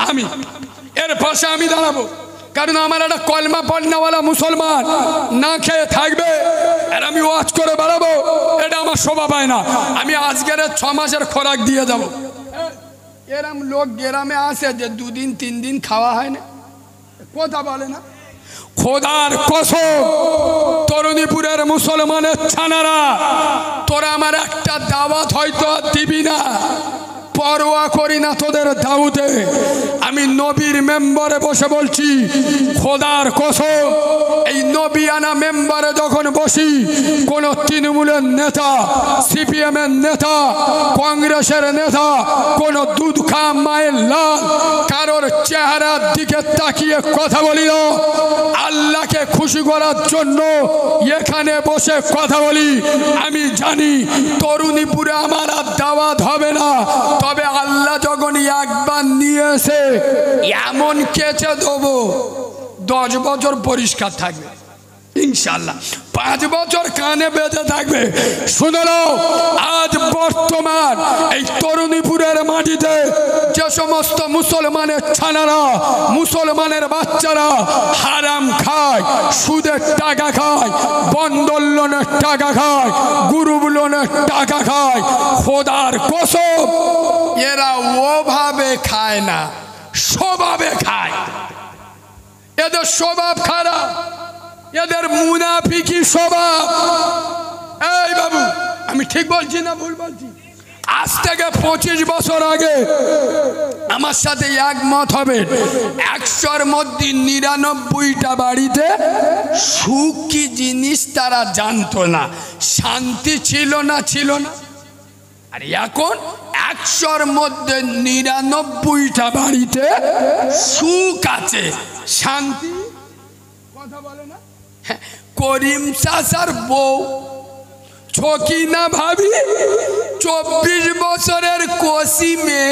আমি এর পাশে আমি দাঁড়াবো। কারণ আমার একটা কলমা পড়নাওয়ালা মুসলমান না খেয়ে থাকবে, আর আমি ওয়াজ করে বেড়াবো, এটা আমার শোভা পায় না। আমি আজকের ছ মাসের খোরাক দিয়ে যাবো। এরম লোক গ্রামে আসে যে দুদিন তিন দিন খাওয়া হয় না, কথা বলে না? খোদার কসম, তরুণীপুরের মুসলমানের ছানারা, তোরা আমার একটা দাওয়াত হয়তো দিবি না, পরোয়া করি না তোদের দাউদে। আমি নবীর মেম্বারে বসে বলছি, খোদার কসম, এই নবী আনা মেম্বারে যখন বসি, কোন তৃণমূলের নেতা, সিপিএমের নেতা, কংগ্রেসের নেতা, কোন দুধ খা মায়ের লাল কারোর চেহারার দিকে তাকিয়ে কথা বলি না, আল্লাহকে আপনাদেরকে খুশি করার জন্য এখানে বসে কথা বলি। আমি জানি তরুণীপুরে আমার আর দাওয়াত হবে না, তবে আল্লাহ যখন একবার নিয়েছে এমন কেচে দেবো দশ বছর পরিষ্কার থাকবে ইনশাল্লাহ, পাঁচ বছর কানে বেঁধে থাকবে। শুনলো আজ বর্তমান এই তরুণীপুরের মাটিতে যে সমস্ত মুসলমানের ছানারা মুসলমানের বাচ্চারা হারাম খায়, সুদের টাকা খায়, বন্দর লোনের টাকা খায়, গ্রুপ লোনের টাকা খায়, খোদার কসম এরা ওভাবে খায় না, স্বভাবে খায়। এদের স্বভাব খারাপ, এদের মুনাফিকি স্বভাব। এই বাবু আমি ঠিক বলছি না ভুল বলছি? আজ থেকে পঁচিশ বছর আগে আমার সাথে একমত হবে, একশোর মধ্যে নিরানব্বইটা বাড়িতে সুখ কি জিনিস তারা জানতো না, শান্তি ছিল না ছিল না আর এখন একশোর মধ্যে নিরানব্বইটা বাড়িতে সুখ আছে শান্তি। কথা বলে না? করিম চাচার বউ ছকিনা ভাবি চব্বিশ বছরের কচি মেয়ে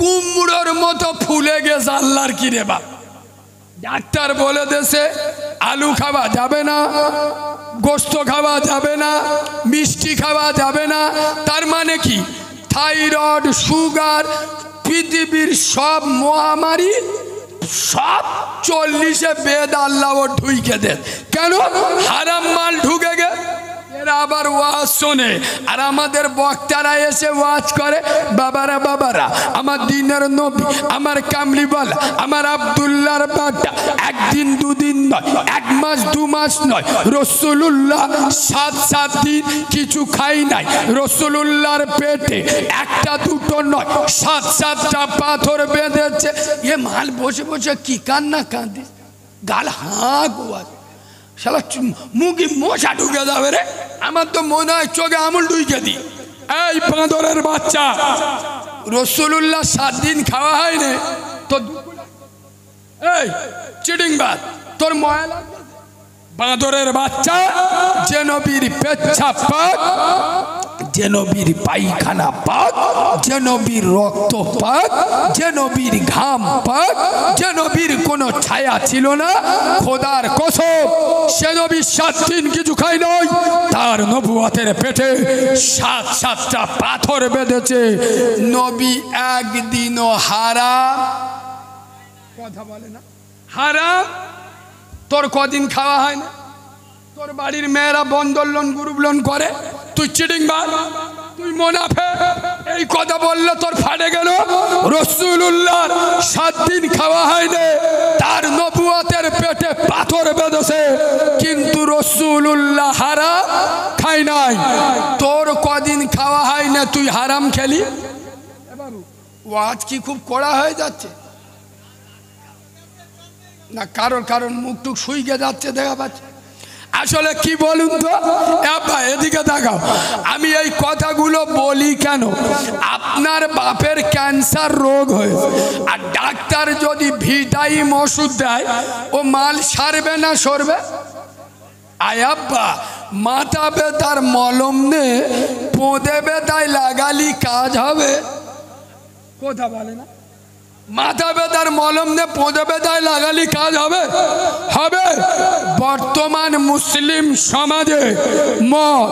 কুমড়োর মতো ফুলে গেছে। আল্লাহর কি রে বাপ, ডাক্তার বলে দেশে আলু খাওয়া যাবে না, গোস্ত খাওয়া যাবে না, মিষ্টি খাওয়া যাবে না। তার মানে কি? থাইরয়েড, সুগার, পৃথিবীর সব মহামারী সব চল্লিশে বেদ আল্লাহ ঢুকে দেন। কেন? হারাম মাল ঢুকে গে। এরা আবার ওয়াজ শোনে আর আমাদের বক্তারা এসে ওয়াজ করে। বাবারা বাবারা, আমার দিনের নবী, আমার কামলিওয়ালা, আমার আব্দুল্লাহর বাটা একদিন দুদিন নয়, এক মাস দু মাস নয়, রসুলুল্লাহ সাত সাত দিন কিছু খাই নাই। রসুলুল্লাহর পেটে একটা দুটো নয় সাত সাতটা পাথর বেঁধেছে। এ মাল বসে বসে কি কান্না কাঁদে, গাল হাঁ গোয়া, মুখে মশা ঢুকে যাবে রে। আমার তো মনে হয় চোখে আমুল ঢুকে দি। এই বাঁদরের বাচ্চা, রসুলুল্লাহ সাত দিন খাওয়া হয়নি তো এই চিটিং বাদ তোর ময়লা। বাঁদরের বাচ্চা, যে নবীর পেচ্ছাপ পাক, যে নবীর পায়খানা পাক, যে নবীর রক্ত পাক, যে নবীর ঘাম পাক, যে নবীর কোনো ছায়া ছিল না, খোদার কসম সে নবীর সাত দিন কিছু খাই নয়, তার নবুয়াতের পেটে সাত সাতটা পাথর বেঁধেছে। নবী একদিনও হারাম, কথা বলে না, হারাম তোর কদিন খাওয়া হয় না? তোর বাড়ির মেয়েরা বন্দর লোন গ্রুপ লোন করে, তুই চিটিংবাজ, তুই মুনাফিক। এই কথা বললে তোর ফাটে গেল। রাসূলুল্লাহর সাত দিন খাওয়া হয়নি, তার নবুয়তের পেটে পাথর বেঁধেছে, কিন্তু রাসূলুল্লাহ হারাম খায় নাই। তোর কদিন খাওয়া হয় না, তুই হারাম খেলি। ওয়াজ কি খুব কড়া হয়ে যাচ্ছে না? কারোর কারণ মুখটুক শুইকে যাচ্ছে দেখা পাচ্ছে। আসলে কি বলুন তো, ভাই এদিকে দেখাও, আমি এই কথাগুলো বলি কেন? আপনার বাপের ক্যান্সার রোগ হয়েছে আর ডাক্তার যদি ভিটাইম ওষুধ দেয়, ও মাল সারবে না সরবে? আয়াব্বা মাথা বেতার মলম নে পোঁদে বেতায় লাগালি কাজ হবে? কথা বলে না? মাথা বেদার মলম নে পোঁদে বেদায় লাগালি কাজ হবে? হবে। বর্তমান মুসলিম সমাজে মদ,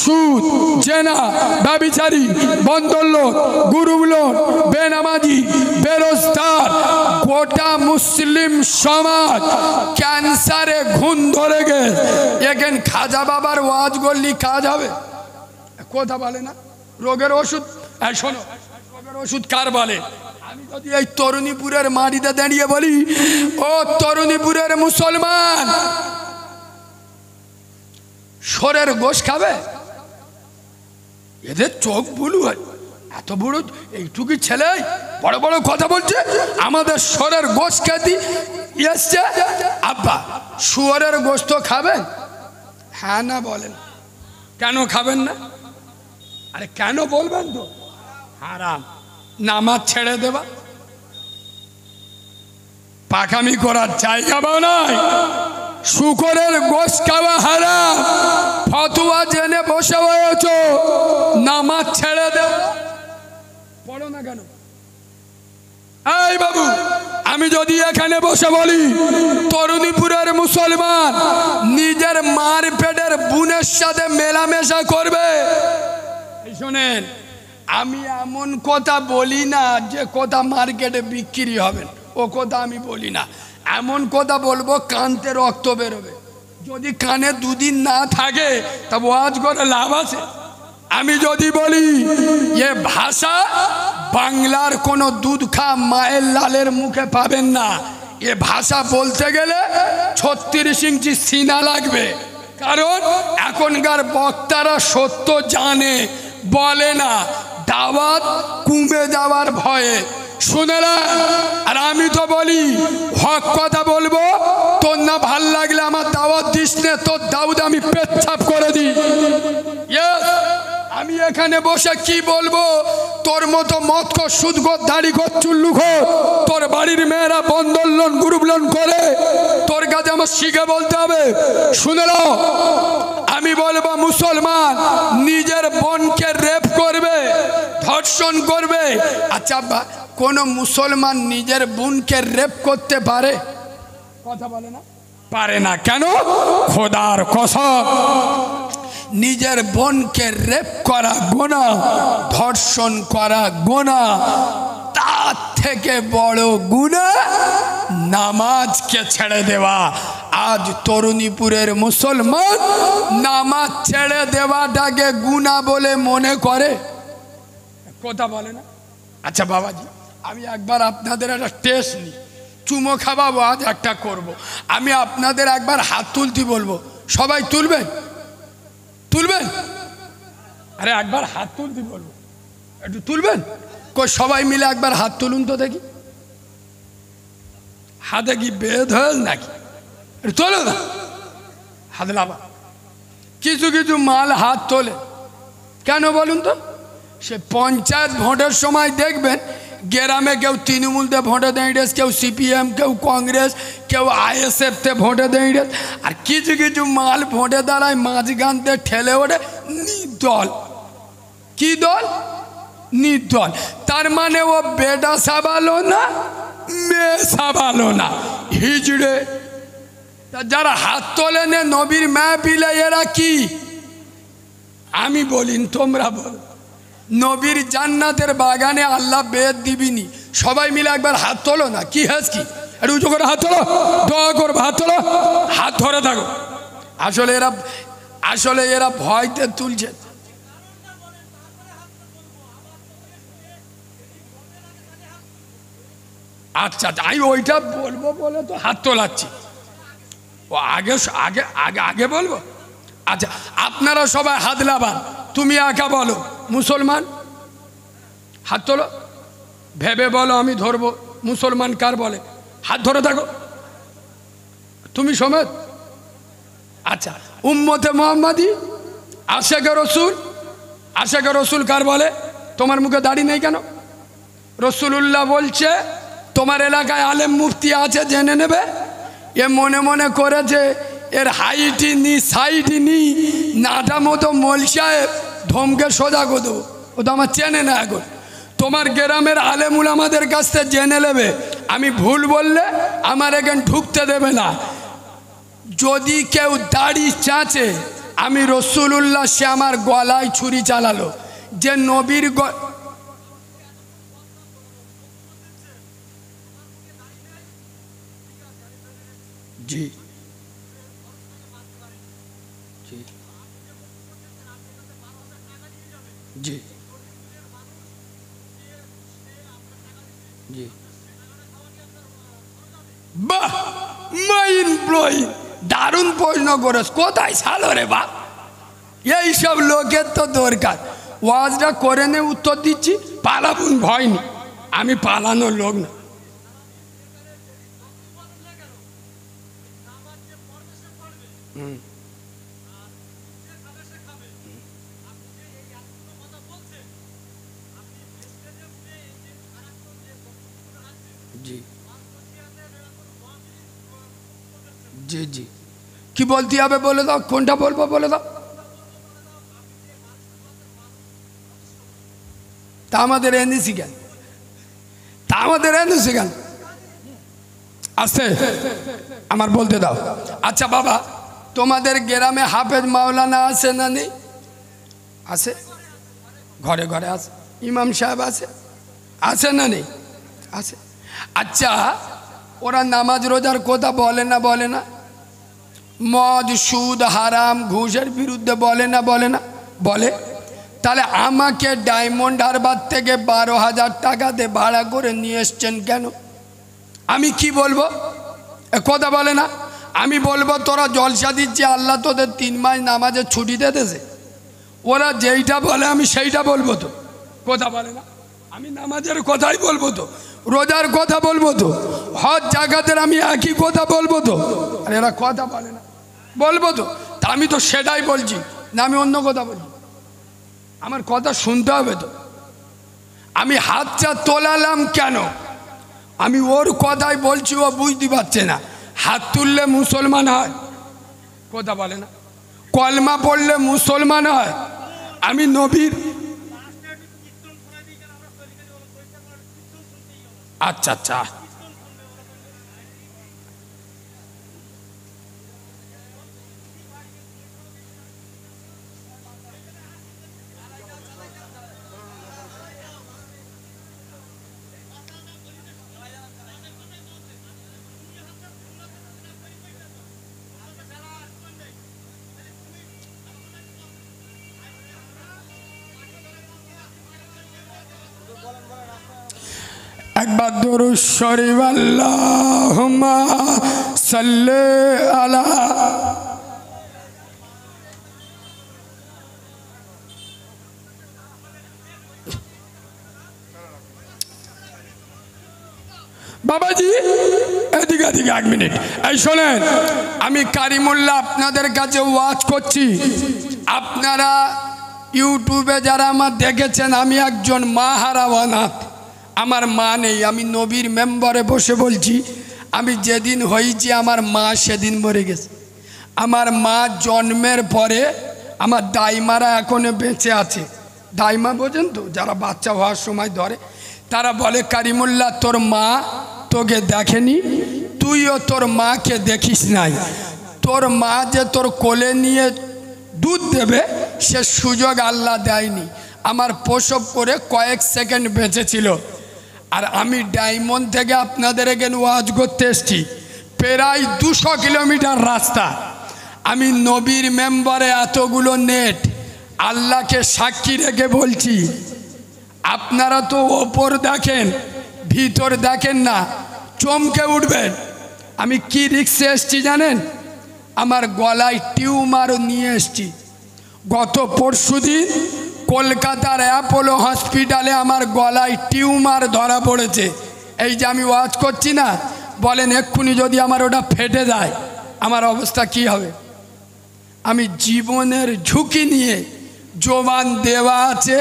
সুদ, জেনা, ব্যভিচারী, বন্দর লোন, গ্রুপ লোন, বেনামাজি, বেরোজগার, গোটা মুসলিম সমাজ ক্যান্সারে ঘুণ ধরে গেছে। এখন খাজা বাবার ওয়াজ করলি কাজ হবে? কথা বলে না? রোগের ওষুধ, শোনো, রোগের ওষুধ কার বলে? আমি যদি এই তরুণীপুরের মাটিতে দাঁড়িয়ে বলি, ও তরুণীপুরের মুসলমান, সরের গোশ খাবে? এদের চোখ বুলু হয়, এত বড় এইটুকু ছেলে বড় বড় কথা বলছে। আমাদের সরের গোশ খেতে এসছে। আব্বা শুয়োরের গোশত খাবেন? হ্যাঁ না বলেন, কেন খাবেন না? আরে কেন বলবেন তো? হারাম। নামাজ ছেড়ে দেবা, পাকামি করার জায়গা বানায়। শুকরের গোশ খাওয়া হারাম, ফতোয়া জেনে বসে হয়েছ, নামাজ ছেড়ে দেব, পড়ো না কেন? এই বাবু, আমি যদি এখানে বসে বলি তরুণীপুরের মুসলমান নিজের মার পেটের বোনের সাথে মেলামেশা করবে, শোনেন আমি এমন কথা বলি না যে কথা মার্কেটে বিক্রি হবেন, ও কথা আমি বলি না। এমন কথা বলবো কানতে রক্ত বেরোবে, যদি কানে দুদিন না থাকে তা ওয়াজ করে লাভ আছে? আমি যদি বলি এ ভাষা বাংলার কোনো দুধ খা মায়ের লালের মুখে পাবেন না, এ ভাষা বলতে গেলে ছত্রিশ ইঞ্চি সিনা লাগবে, কারণ এখনকার বক্তারা সত্য জানে, বলে না, দাওয়াত কমে যাওয়ার ভয়ে শুনে না। আর আমি তো বলি হক কথা বলবো, তোর না ভাল লাগলে আমার দাওয়াত দিস নে, তোর দাউদ আমি পেচ্ছাপ করে দিই। আমি এখানে বসে কি বলবো? তোর মতো মদ খোর, সুদ খোর, দাড়ি খোর, চুল্লু খোর, তোর বাড়ির মেয়েরা বন্ধন লোন গ্রুপ লোন করে, তোর কাছে আমার শিখে বলতে হবে? শুনে নাও, আমি বলবো মুসলমান নিজের বোনকে রেপ করবে, ধর্ষণ করবে। আচ্ছা কোনো মুসলমান নিজের বোনকে রেপ করতে পারে? কথা বলে না, পারে না কেন? খোদার কসম, নিজের বোনকে রেপ করা গোনা, ধর্ষণ করা গোনা, তার থেকে বড় গুণা নামাজকে ছেড়ে দেওয়া। আজ তরুণীপুরের মুসলমান নামাজ ছেড়ে দেওয়াটাকে গুণা বলে মনে করে, কথা বলে না। আচ্ছা বাবাজি, আমি একবার আপনাদের একটা টেস্ট নিই, চুমো খাওয়াবো, আজ একটা করব। আমি আপনাদের একবার হাত তুলতে বলবো, সবাই তুলবেন? তুলবেন? আরে একবার হাত তুলতে বলবো, একটু তুলবেন? কই সবাই মিলে একবার হাত তুলুন তো দেখি, হাতে কি বেদ হল নাকি? তোলো না হাত, লাবা কিছু কিছু মাল হাত তোলে কেন বলুন তো? সে পঞ্চায়েত ভোটের সময় দেখবেন গ্রামে কেউ তৃণমূল দিয়ে ভোটে দাঁড়িয়েছে, কেউ সিপিএম, কেউ কংগ্রেস, কেউ আইএসএফ তে ভোটে দাঁড়িয়েছে, আর কিছু কিছু মাল ভোটে দাঁড়ায় মাঝখান দিয়ে ঠেলে ওঠে নির্দল। কি দল? নির্দল। তার মানে ও বেটা সাবালো না, মেয়ে সাবালো না, হিজড়ে। তা যারা হাত তোলে নে নবীর মেয়ে পিলে, এরা কি? আমি বলিন, তোমরা বল। নবীর জান্নাতের বাগানে আল্লাহ বেদ দিবিনি। সবাই মিলে একবার হাত তোলো না, কি হাস কি? আর উঁচু করে হাত তোলো, দোয়া করবো, হাত তোলো, হাত ধরে থাকো। আসলে এরা আসলে এরা ভয়তে তুলছে। আচ্ছা, আমি ওইটা বলবো বলে তো হাত তোলাচ্ছি, ও আগে আগে আগে আগে বলবো। আচ্ছা, আপনারা সবাই হাত লাগান, তুমি একা বলো মুসলমান, হাত তোলো, ভেবে বলো আমি ধরবো মুসলমান কার বলে, হাত ধরে থাকো তুমি সমেত। আচ্ছা, উম্মতে মোহাম্মদী, আশেকে রসুল, আশেকে রসুল কার বলে? তোমার মুখে দাড়ি নেই কেন? রসুলুল্লাহ বলছে তোমার এলাকায় আলেম মুফতি আছে জেনে নেবে, এ মনে মনে করেছে এর হাইটি নি সাইটি নি নাটা মতো মোল সাহেব, ধমকে সোজা গো দেবো, ও তো আমার চেনে না। এখন তোমার গ্রামের আলেমুল আমাদের কাছ থেকে জেনে নেবে, আমি ভুল বললে আমার এখানে ঢুকতে দেবে না। যদি কেউ দাড়ি চাঁচে, আমি রসুলুল্লাহ, সে আমার গলায় ছুরি চালালো। যে নবীর গ জি জি জি বাহ, মাইন ব্লোয়িং, দারুণ প্রশ্ন করেছ। কোথায় সালো রে বাপ? এইসব লোকের তো দরকার। ওয়াজটা করে নে, উত্তর দিচ্ছি, পালাবুন, ভয় নেই, আমি পালানোর লোক না। হুম, জি জি জি। কি বলতে হবে বলে দাও, কোনটা বলবো বলে দাও। তা আমাদের এনসি কেন, তা আমাদের এনসি কেন আছে, আমার বলতে দাও। আচ্ছা বাবা, তোমাদের গ্রামে হাফেজ মাওলানা আছে না নেই? আছে, ঘরে ঘরে আছে। ইমাম সাহেব আছে, আছে না নেই? আছে। আচ্ছা ওরা নামাজ রোজার কথা বলে না বলে না? মদ সুদ হারাম ঘুষের বিরুদ্ধে বলে না বলে না? বলে। তাহলে আমাকে ডায়মন্ড হারবার থেকে বারো হাজার টাকাতে ভাড়া করে নিয়ে এসছেন কেন? আমি কি বলবো? কথা বলে না। আমি বলবো তোরা জলসা দিচ্ছি, আল্লাহ তোদের তিন মাস নামাজের ছুটি দিতেছে। ওরা যেইটা বলে আমি সেইটা বলবো তো। কথা বলে না। আমি নামাজের কথাই বলবো তো, রোজার কথা বলবো তো, হজ জাকাতের আমি একই কথা বলবো তো। আর এরা কথা বলে না, বলবো তো। তা আমি তো সেটাই বলছি, না আমি অন্য কথা বলছি? আমার কথা শুনতে হবে তো। আমি হাতটা তোলালাম কেন? আমি ওর কথাই বলছি, ও বুঝতে পারছে না। হাত তুললে মুসলমান হয়, কথা বলে না। কলমা পড়লে মুসলমান হয়। আমি নবীর, আচ্ছা আচ্ছা, একবার দরুদ শরীফ, আল্লাহুম্মা সাল্লি আলা। বাবাজি এদিকে এদিকে এক মিনিট। এই শোনেন, আমি কারিমুল্লাহ আপনাদের কাছে ওয়াজ করছি। আপনারা ইউটিউবে যারা আমার দেখেছেন, আমি একজন মা হারা অনাথ, আমার মা নেই। আমি নবীর মেম্বারে বসে বলছি, আমি যেদিন হয়েছি আমার মা সেদিন মরে গেছে। আমার মা জন্মের পরে, আমার দাইমারা এখনও বেঁচে আছে। দাইমা বোঝেন তো, যারা বাচ্চা হওয়ার সময় ধরে, তারা বলে কারিমুল্লাহ তোর মা তোকে দেখেনি, তুইও তোর মাকে দেখিস নাই। তোর মা যে তোর কোলে নিয়ে দুধ দেবে সে সুযোগ আল্লাহ দেয়নি। আমার প্রসব করে কয়েক সেকেন্ড বেঁচেছিল। আর আমি ডায়মন্ড থেকে আপনাদের এখানে ওয়াজ করতে এসেছি, প্রায় দুশো কিলোমিটার রাস্তা। আমি নবীর মেম্বারে এতগুলো নেট, আল্লাহকে সাক্ষী রেখে বলছি, আপনারা তো ওপর দেখেন, ভিতর দেখেন না, চমকে উঠবেন। আমি কি রিক্সে এসেছি জানেন? আমার গলায় টিউমার নিয়ে এসেছি। গত পরশু দিন কলকাতার অ্যাপোলো হসপিটালে আমার গলায় টিউমার ধরা পড়েছে। এই যে আমি ওয়াজ করছি না, বলেন এক্ষুনি যদি আমার ওটা ফেটে যায় আমার অবস্থা কি হবে? আমি জীবনের ঝুঁকি নিয়ে জবান দেওয়া আছে,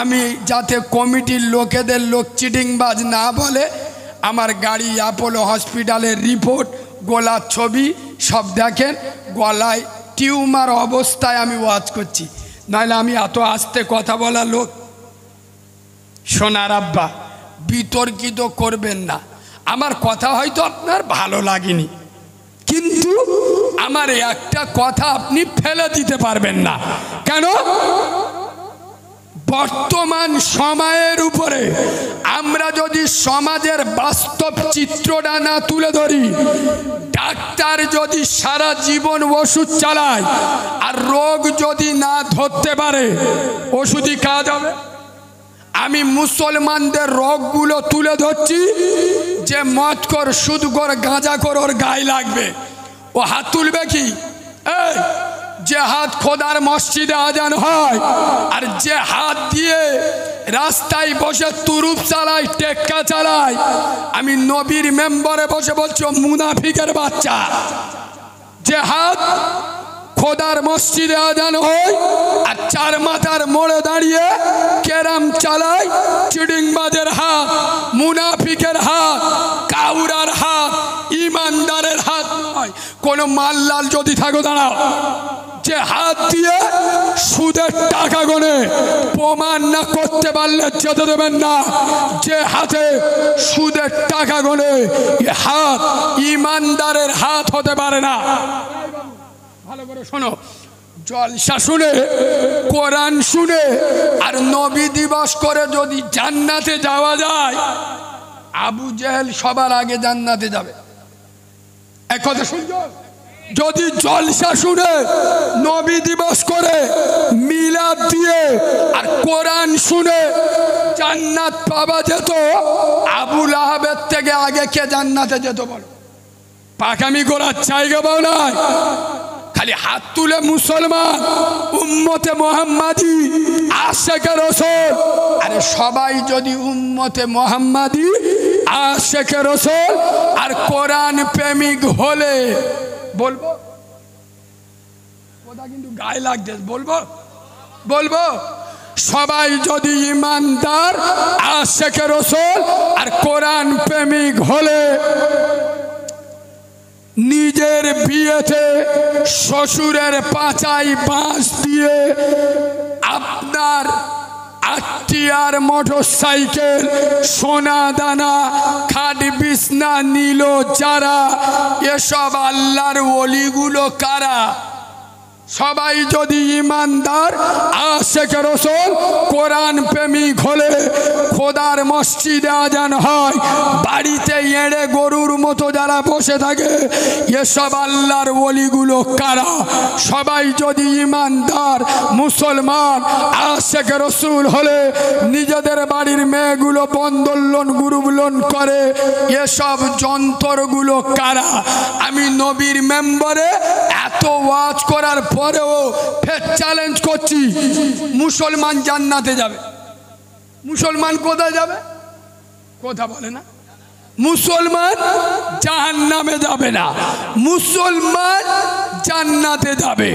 আমি যাতে কমিটির লোকেদের লোক চিটিংবাজ না বলে। আমার গাড়ি অ্যাপোলো হসপিটালের রিপোর্ট, গলার ছবি সব দেখেন। গলায় টিউমার অবস্থায় আমি ওয়াজ করছি, নাহলে আমি এত আস্তে কথা বলা লোক। সোনার আব্বা, বিতর্কিত করবেন না। আমার কথা হয়তো আপনার ভালো লাগেনি, কিন্তু আমার একটা কথা আপনি ফেলে দিতে পারবেন না। কেন? বর্তমান সময়ের উপরে আমরা যদি সমাজের বাস্তব চিত্রটা না তুলে ধরি, ডাক্তার যদি সারা জীবন ওষুধ চালায় আর রোগ যদি না ধরতে পারে, ওষুধই কাজ হবে? আমি মুসলমানদের রোগগুলো তুলে ধরছি, যে মদখোর সুদখোর গাঁজাখোর ওর গায়ে লাগবে, ও হাত তুলবে কি? এই যে হাত খোদার মসজিদে আজান হয় আর যে হাত দিয়ে রাস্তায় বসে তুরুপ চালায়, টেক্কা চালায়, আমি নবীর মেম্বারে বসে বলছি মুনাফিকের বাচ্চা। যে হাত খোদার মসজিদে আজান হয় আর চার মাথার মোড়ে দাঁড়িয়ে ক্যারাম চালায়, চিটিংবাজের হাত, মুনাফিকের হাত, কাউরার হাত, ইমানদারের হাত নয়। কোনো মাল লাল যদি থাকো দাঁড়াও, যে হাত দিয়ে সুদের টাকা গনে প্রমাণ না করতে পারলে যেতে দেবেন না। যে হাতে সুদের টাকা গনে হাত ইমানদারের হাত হতে পারে না। ভালো করে শোনো, জলসা শুনে কোরআন শুনে আর নবী দিবস করে যদি জান্নাতে যাওয়া যায়, আবু জেহেল সবার আগে জান্নাতে যাবে। এক কথা শুনছ, যদি জলসা শুনে নবী দিবস করে মিলাদ দিয়ে আর কোরআন শুনে জান্নাত পাওয়া যেত, আবু লাহাবের থেকে আগে কে জান্নাতে যেত বলো? পাকামি গোড়ার জায়গা পাও নাই, খালি হাত তুলে মুসলমান উম্মতে মুহাম্মাদি আশিকে রাসূল। আরে সবাই যদি উম্মতে মুহাম্মাদি আশিকে রাসূল আর কোরআন প্রেমিক হলে বলবো কথা, কিন্তু গায়ে লাগছে বলবো বলবো সবাই যদি ইমানদার আশিকে রাসূল আর কোরআন প্রেমিক হলে নিজের বিয়েতে শ্বশুরের পাঁচাই বাঁশ দিয়ে আপনার আত্মীয়ার মোটর সাইকেল সোনা দানা খাট বিছনা নিল যারা, এসব আল্লাহর ওলিগুলো কারা? সবাই যদি ইমানদার আশিকে রাসূল কোরআন প্রেমিক হলে খোদার মসজিদে আজান হয়, বাড়িতে এড়ে গরুর মতো যারা বসে থাকে, এসব আল্লাহর ওলিগুলো কারা? সবাই যদি ইমানদার মুসলমান আশিকে রাসূল হলে নিজেদের বাড়ির মেয়েগুলো বন্ধন লোন গ্রুপ লোন করে, এসব যন্ত্রগুলো কারা? আমি নবীর মেম্বারে এত ওয়াজ করার পরেও ফের চ্যালেঞ্জ করছি, মুসলমান জান্নাতে যাবে। মুসলমান কোথায় যাবে? কথা বলে না। মুসলমান জাহান্নামে যাবে না, মুসলমান জান্নাতে যাবে।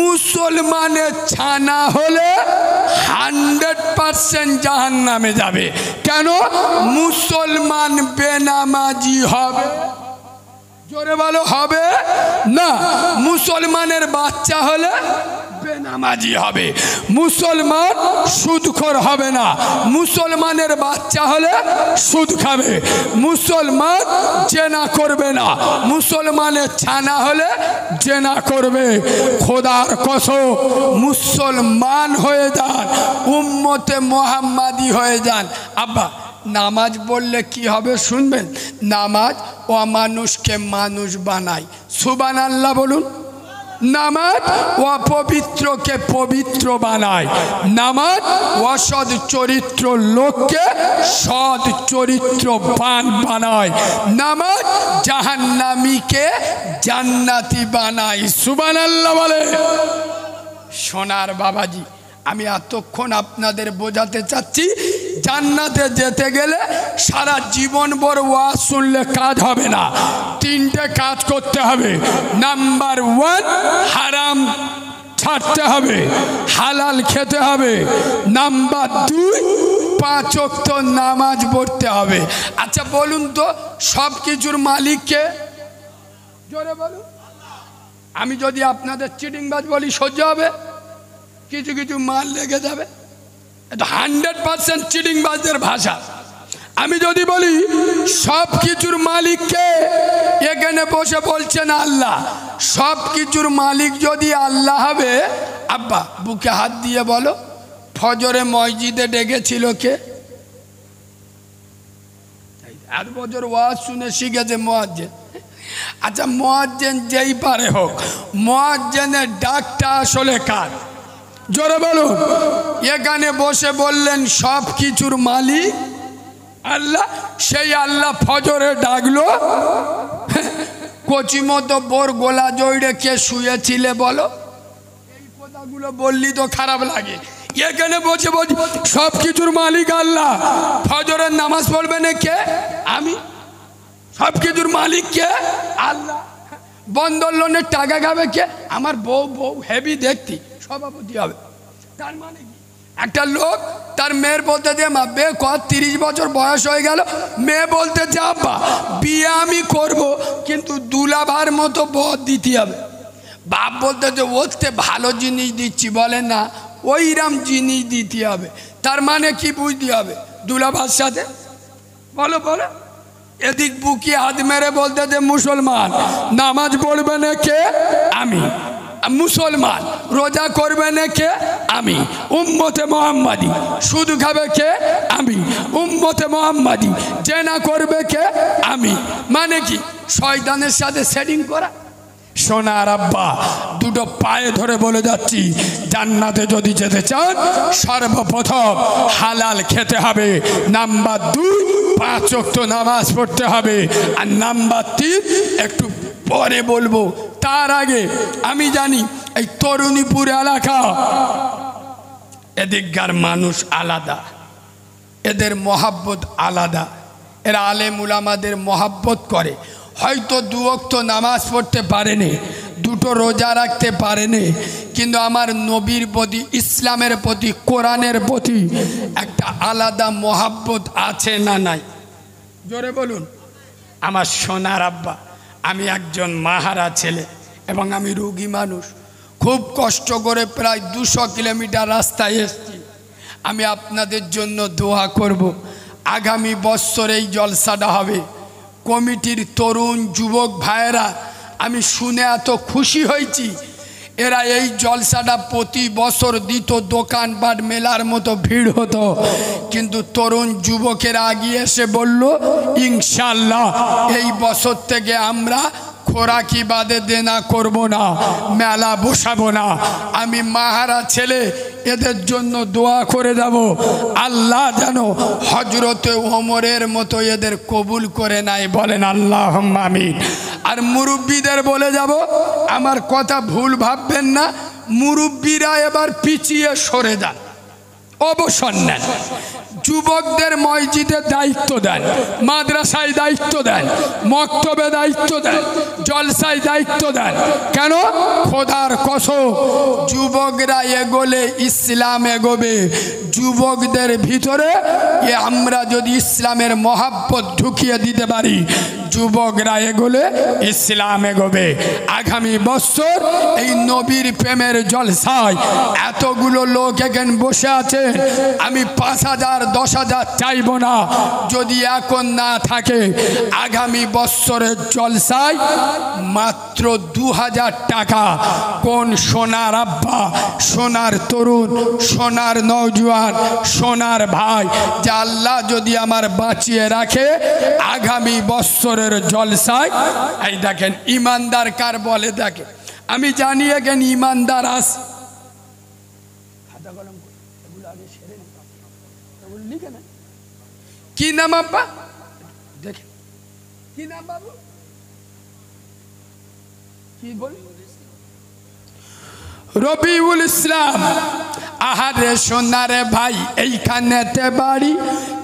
মুসলমানের ছানা হলে হান্ড্রেড পার্সেন্ট জাহান্নামে যাবে। কেন? মুসলমান বেনামাজি হবে? জোরে বলো, হবে না। মুসলমানের বাচ্চা হলে বেনামাজি হবে, মুসলমান সুদখোর হবে না। মুসলমানের বাচ্চা হলে সুদ খাবে, মুসলমান জেনা করবে না। মুসলমানের ছানা হলে জেনা করবে। খোদার কসম, মুসলমান হয়ে যান, উম্মতে মুহাম্মাদি হয়ে যান। আব্বা, নামাজ বললে কি হবে শুনবেন? নামাজ অমানুষকে মানুষ বানায়, সুবহানাল্লাহ বলুন। নামাজ অপবিত্রকে পবিত্র বানায়, নামাজ অসৎ চরিত্র লোককে সৎ চরিত্রবান বানায়, নামাজ জাহান্নামীকে জান্নাতি বানায়, সুবহানাল্লাহ বলে। সোনার বাবাজি, আমি এতক্ষণ আপনাদের বোঝাতে চাচ্ছি জান্নাতে যেতে গেলে সারা জীবন বড় ওয়াজ শুনলে কাজ হবে না, তিনটে কাজ করতে হবে। নাম্বার ওয়ান, হারাম ছাড়তে হবে, হালাল খেতে হবে। নাম্বার দুই, পাঁচ ওয়াক্ত নামাজ পড়তে হবে। আচ্ছা বলুন তো, সব কিছুর মালিককে? জোরে বলুন। আমি যদি আপনাদের চিটিংবাজ বলি সহ্য হবে? কিছু কিছু মাল লেগে যাবে, এটা হান্ড্রেড পার্সেন্ট চিটিংবাজদের ভাষা। আমি যদি বলি সব কিছুর মালিককে, এখানে বসে বলছেন আল্লাহ। সব কিছুর মালিক যদি আল্লাহ হবে, আব্বা বুকে হাত দিয়ে বলো, ফজরে মসজিদে ডেকেছিল কে? আর বছর ওয়াজ শুনে শিখেছে মুয়াজ্জিন। আচ্ছা মুয়াজ্জিন যেই পারে হোক, মুয়াজ্জিনের ডাকটা আসলে কার? জোরে বলুন। এখানে বসে বললেন সব কিছুর মালিক আল্লাহ, সেই আল্লাহ ফজরে ডাকলো। কচি মতো বোর গোলা জড়ে কে শুয়েছিলে বলো? এই কথাগুলো বললি তো খারাপ লাগে। এখানে বসে বলছি সব কিছুর মালিক আল্লাহ, ফজরের নামাজ পড়বে না কে? আমি। সব কিছুর মালিক কে? আল্লাহ। বন্ধন লোনের টাকা খাবে কে? আমার বউ। বউ হেভি দেখতি সভাপতি হবে, তার মানে কি? একটা লোক তার মেয়ের বলতে যে মাপবে ক তিরিশ বছর বয়স হয়ে গেল। মেয়ে বলতে যে আব্বা বিয়ে আমি করবো কিন্তু দুলাভার মতো বর দিতে হবে। বাপ বলতে যে ওতে ভালো জিনিস দিচ্ছি, বলে না ওইরাম জিনিস দিতে হবে। তার মানে কি বুঝতে হবে দুলাভার সাথে? বলো বলো। এদিক বুকি হাত মেরে বলতে যে মুসলমান, নামাজ পড়বে না কে? আমি। মুসলমান, রোজা করবে না কে? আমি। উম্মতে মুহাম্মাদি, সুদ খাবে কে? আমি। উম্মতে মুহাম্মাদি, জেনা করবে কে? আমি। মানে কি শয়তানের সাথে সেটিং করা। সোনার আব্বা দুটো পায়ে ধরে বলে যাচ্ছি, জান্নাতে যদি যেতে চান সর্বপ্রথম হালাল খেতে হবে, নাম্বার দুই পাঁচ ওয়াক্ত নামাজ পড়তে হবে, আর নাম্বার তিন একটু পরে বলবো। তার আগে আমি জানি এই তরুণীপুর এলাকা এদিককার মানুষ আলাদা, এদের মহাব্বত আলাদা, এরা আলেম উলামাদের মহাব্বত করে। হয়তো দু ওয়াক্ত নামাজ পড়তে পারেনি, দুটো রোজা রাখতে পারেনি, কিন্তু আমার নবীর প্রতি, ইসলামের প্রতি, কোরআনের প্রতি একটা আলাদা মহাব্বত আছে না নাই? জোরে বলুন। আমার সোনার আব্বা, আমি একজন মাহারা ছেলে এবং আমি রুগী মানুষ, খুব কষ্ট করে প্রায় দুশো কিলোমিটার রাস্তায় এসেছি। আমি আপনাদের জন্য দোয়া করব। আগামী বৎসরেই জলসাটা হবে। কমিটির তরুণ যুবক ভাইয়েরা, আমি শুনে এত খুশি হয়েছি। এরা এই জলসাটা প্রতি বছর দিত, দোকানপাট মেলার মতো ভিড় হতো, কিন্তু তরুণ যুবকেরা এগিয়ে এসে বলল ইনশাল্লাহ এই বছর থেকে আমরা খোরাকি বাদে দেনা করব না, মেলা বসাবো না। আমি মাহারা ছেলে, এদের জন্য দোয়া করে যাব। আল্লাহ যেন হজরতে ওমরের মতো এদের কবুল করে নাই, বলেন আল্লাহুম্মা আমিন। আর মুরব্বীদের বলে যাব, আমার কথা ভুল ভাববেন না, মুরব্বীরা এবার পিছিয়ে সরে যান, অবসর নেন, যুবকদের মসজিদে দায়িত্ব দেন, মাদ্রাসায় দায়িত্ব দেন, মক্তবে দায়িত্ব দেন, জলসায় দায়িত্ব দেন। কেন? খোদার কসম, যুবকরা এগোলে ইসলাম এগোবে। যুবকদের ভিতরে এ আমরা যদি ইসলামের মহাব্বত ঢুকিয়ে দিতে পারি, যুবকরা এগোলে ইসলাম এগোবে। আগামী বছর এই নবীর প্রেমের জলসায় এতগুলো লোক এখানে বসে আছে, আমি পাঁচ হাজার দশ হাজার চাইব না। যদি এখন না থাকে, আগামী বছরের জলসায় মাত্র দু হাজার টাকা কোন সোনার আব্বা, সোনার তরুণ, সোনার নওজোয়ান, সোনার ভাই, যা আল্লাহ যদি আমার বাঁচিয়ে রাখে আগামী বছর জলসায়। এই দেখেন ইমানদার কার বলে দেখে, আমি জানি এখান ইমানদার আছে। কি নাম আব্বা? দেখেন কি নাম বাবু? কি বল? রবিউল ইসলাম। আহারে সোনারে ভাই, এইখানেতে বাড়ি,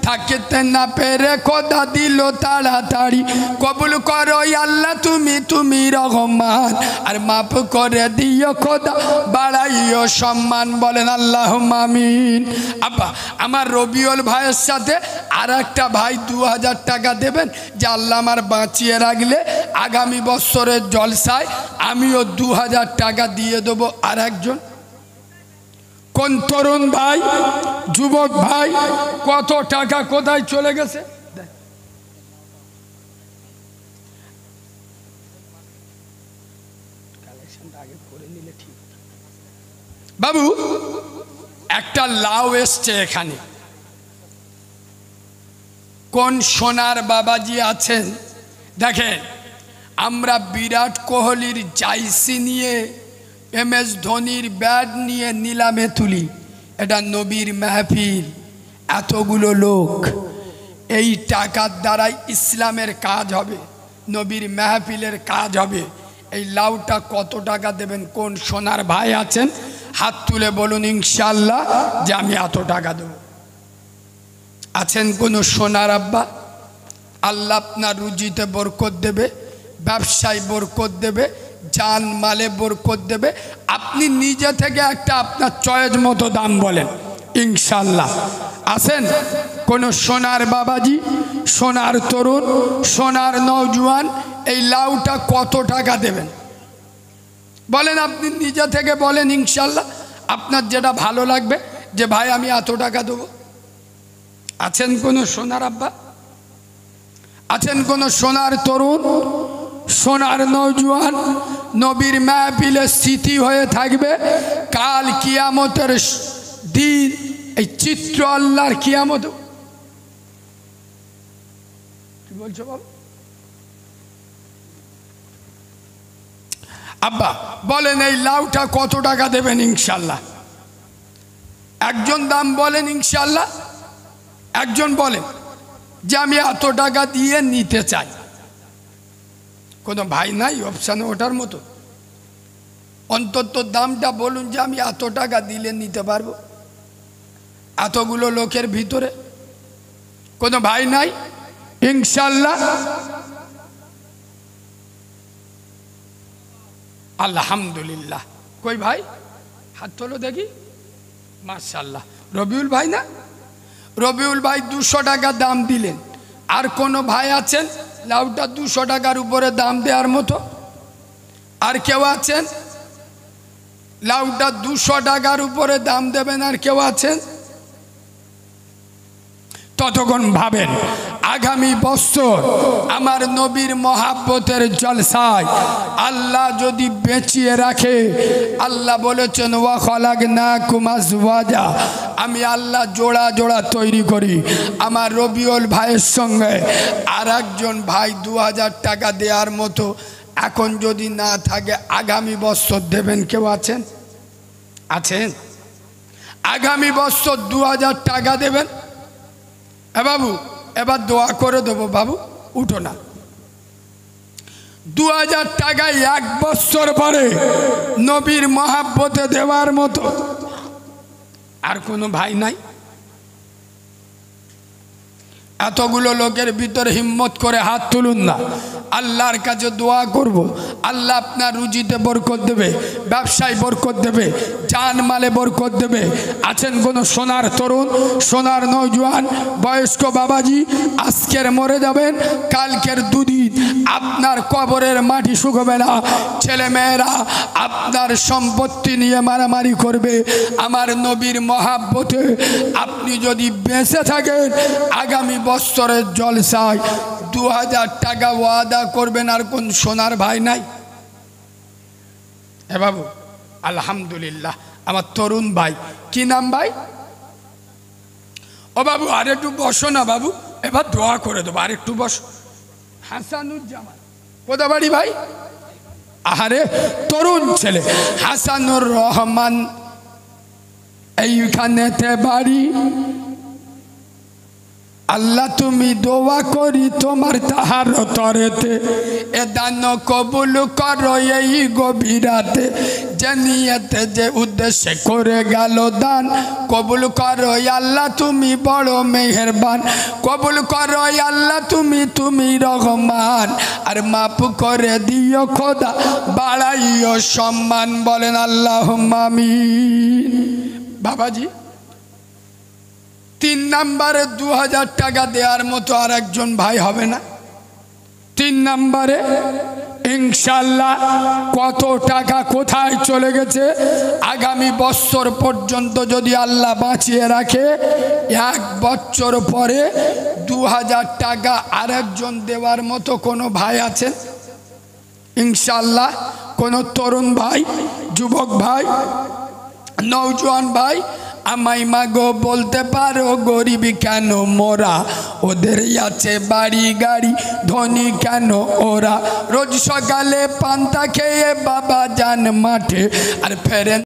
থাকতে না পেরে খোদা দিল তাড়াতাড়ি। কবুল করো আল্লাহ তুমি, তুমি রহমান, আর মাফ করে দিও খোদা, বাড়াইও সম্মান, বলেন আল্লাহুম্মা আমিন। আব্বা, আমার রবিউল ভাইয়ের সাথে আর একটা ভাই দু হাজার টাকা দেবেন, যে আল্লাহ আমার বাঁচিয়ে রাখলে আগামী বছরের জলসায় আমিও দু হাজার টাকা দিয়ে দেবো। আর একজন কোন তরুণ ভাই, যুবক ভাই, কত টাকা কোথায় চলে গেছে? বাবু একটা লাউ এসছে এখানে, কোন সোনার বাবাজি আছেন দেখেন। আমরা বিরাট কোহলির জার্সি নিয়ে, এম এস ধোনির ব্যাট নিয়ে নিলামে তুলি, এটা নবীর মাহফিল। এতগুলো লোক, এই টাকার দ্বারাই ইসলামের কাজ হবে, নবীর মাহফিলের কাজ হবে। এই লাউটা কত টাকা দেবেন? কোন সোনার ভাই আছেন হাত তুলে বলুন ইনশাল্লাহ যে আমি এত টাকা দেব। আছেন কোনো সোনার আব্বা? আল্লাহ আপনার রুজিতে বরকত দেবে, ব্যবসায় বরকত দেবে, জান মালে বরকত দেবে। আপনি নিজে থেকে একটা আপনার চয়েস মতো দাম বলেন, ইনশাল্লাহ। আসেন কোনো সোনার বাবাজি, সোনার তরুণ, সোনার নওজোয়ান, এই লাউটা কত টাকা দেবেন বলেন, আপনি নিজে থেকে বলেন ইনশাল্লাহ, আপনার যেটা ভালো লাগবে যে ভাই আমি এত টাকা দেবো। আছেন কোনো সোনার আব্বা, আছেন কোনো সোনার তরুণ, সোনার নওজোয়ান? নবীর মাহফিলে স্মৃতি হয়ে থাকবে, কাল কিয়ামতের দিন এই চিত্র আল্লাহর কিয়ামত। কি বলছো বাবা? আব্বা বলেন এই লাউটা কত টাকা দেবেন ইনশাল্লাহ? একজন দাম বলেন ইনশাল্লাহ, একজন বলেন যে আমি এত টাকা দিয়ে নিতে চাই। কোনো ভাই নাই অপশানে ওঠার মতো? অন্তত দামটা বলুন যে আমি এত টাকা দিলে নিতে পারবো। এতগুলো লোকের ভিতরে কোনো ভাই নাই ইনশাল্লাহ? আলহামদুলিল্লাহ। কই ভাই হাত তোলো দেখি। মাশাআল্লাহ। রবিউল ভাই না? রবিউল ভাই দুশো টাকা দাম দিলেন। আর কোনো ভাই আছেন লাউটা দুশো টাকার উপরে দাম দেওয়ার মতো? আর কেউ আছেন লাউটা দুশো টাকার উপরে দাম দেবেন? আর কেউ আছেন? ততক্ষণ ভাবেন আগামী বছর আমার নবীর মহাব্বতের জলসায় আল্লাহ যদি বেঁচিয়ে রাখে, আল্লাহ বলেছেন ওয়া খালাকনাকুম আজওয়াজা, আমি আল্লাহ জোড়া জোড়া তৈরি করি। আমার রবিউল ভাইয়ের সঙ্গে আর একজন ভাই দু হাজার টাকা দেওয়ার মতো এখন যদি না থাকে আগামী বছর দেবেন। কেউ আছেন? আছেন? আগামী বছর দু হাজার টাকা দেবেন। এ বাবু এবার দোয়া করে দেবো। বাবু উঠো না। দু হাজার টাকায় এক বছর পরে নবীর মহাব্বতে দেওয়ার মতো আর কোনো ভাই নাই? এতগুলো লোকের ভিতর হিম্মত করে হাত তুলুন না। আল্লাহর কাছে দোয়া করব, আল্লাহ আপনার রুজিতে বরকত দেবে, ব্যবসায় বরকত দেবে, জানমালে বরকত দেবে। আছেন কোনো সোনার তরুণ, সোনার নওজোয়ান, বয়স্ক বাবাজি? আজকের মরে যাবেন, কালকের দুদিন আপনার কবরের মাটি শুকবে না। ছেলেমেয়েরা আপনার সম্পত্তি নিয়ে মারামারি করবে। আমার নবীর মহাব্বতে আপনি যদি বেঁচে থাকেন আগামী বছরের জলসায় দু হাজার টাকা ওয়াদা করবেন। আর কোন সোনার ভাই নাই? এ বাবু আলহামদুলিল্লাহ। আমার তরুণ ভাই, কি নাম ভাই? ও বাবু আর একটু বসো না বাবু, এবার দোয়া করে দেবো, আর একটু বসো। হাসানুজ্জামান কোদাবাড়ি ভাই, আহারে তরুণ ছেলে। হাসানুর রহমান এইখানেতে বাড়ি, আল্লাহ তুমি দোয়া করি তোমার তাহার তরেতে, এ দান কবুল করো এই গভীরাতে, যে নিয়তে যে উদ্দেশ্যে করে গেল দান কবুল করো আল্লাহ তুমি বড় মেহেরবান, কবুল করো আল্লাহ তুমি তুমি রহমান, আর মাফ করে দিও খোদা বাড়াইও সম্মান। বলেন আল্লাহুম্মা আমিন। বাবাজি তিন নাম্বারে দু হাজার টাকা দেওয়ার মতো আর একজন ভাই হবে না? তিন নাম্বারে ইনশাল্লাহ। কত টাকা কোথায় চলে গেছে আগামী বছর পর্যন্ত যদি আল্লাহ বাঁচিয়ে রাখে, এক বছর পরে দু হাজার টাকা আর একজন দেওয়ার মতো কোনো ভাই আছেন ইনশাল্লাহ? কোনো তরুণ ভাই, যুবক ভাই, নওজোয়ান ভাই? আমায় মাগো বলতে পারো গরিব কেন মোরা, ওদের আছে বাড়ি গাড়ি ধনী কেন ওরা, রোজ সকালে পান্তা খেয়ে বাবা যান মাঠে আর ফেরেন।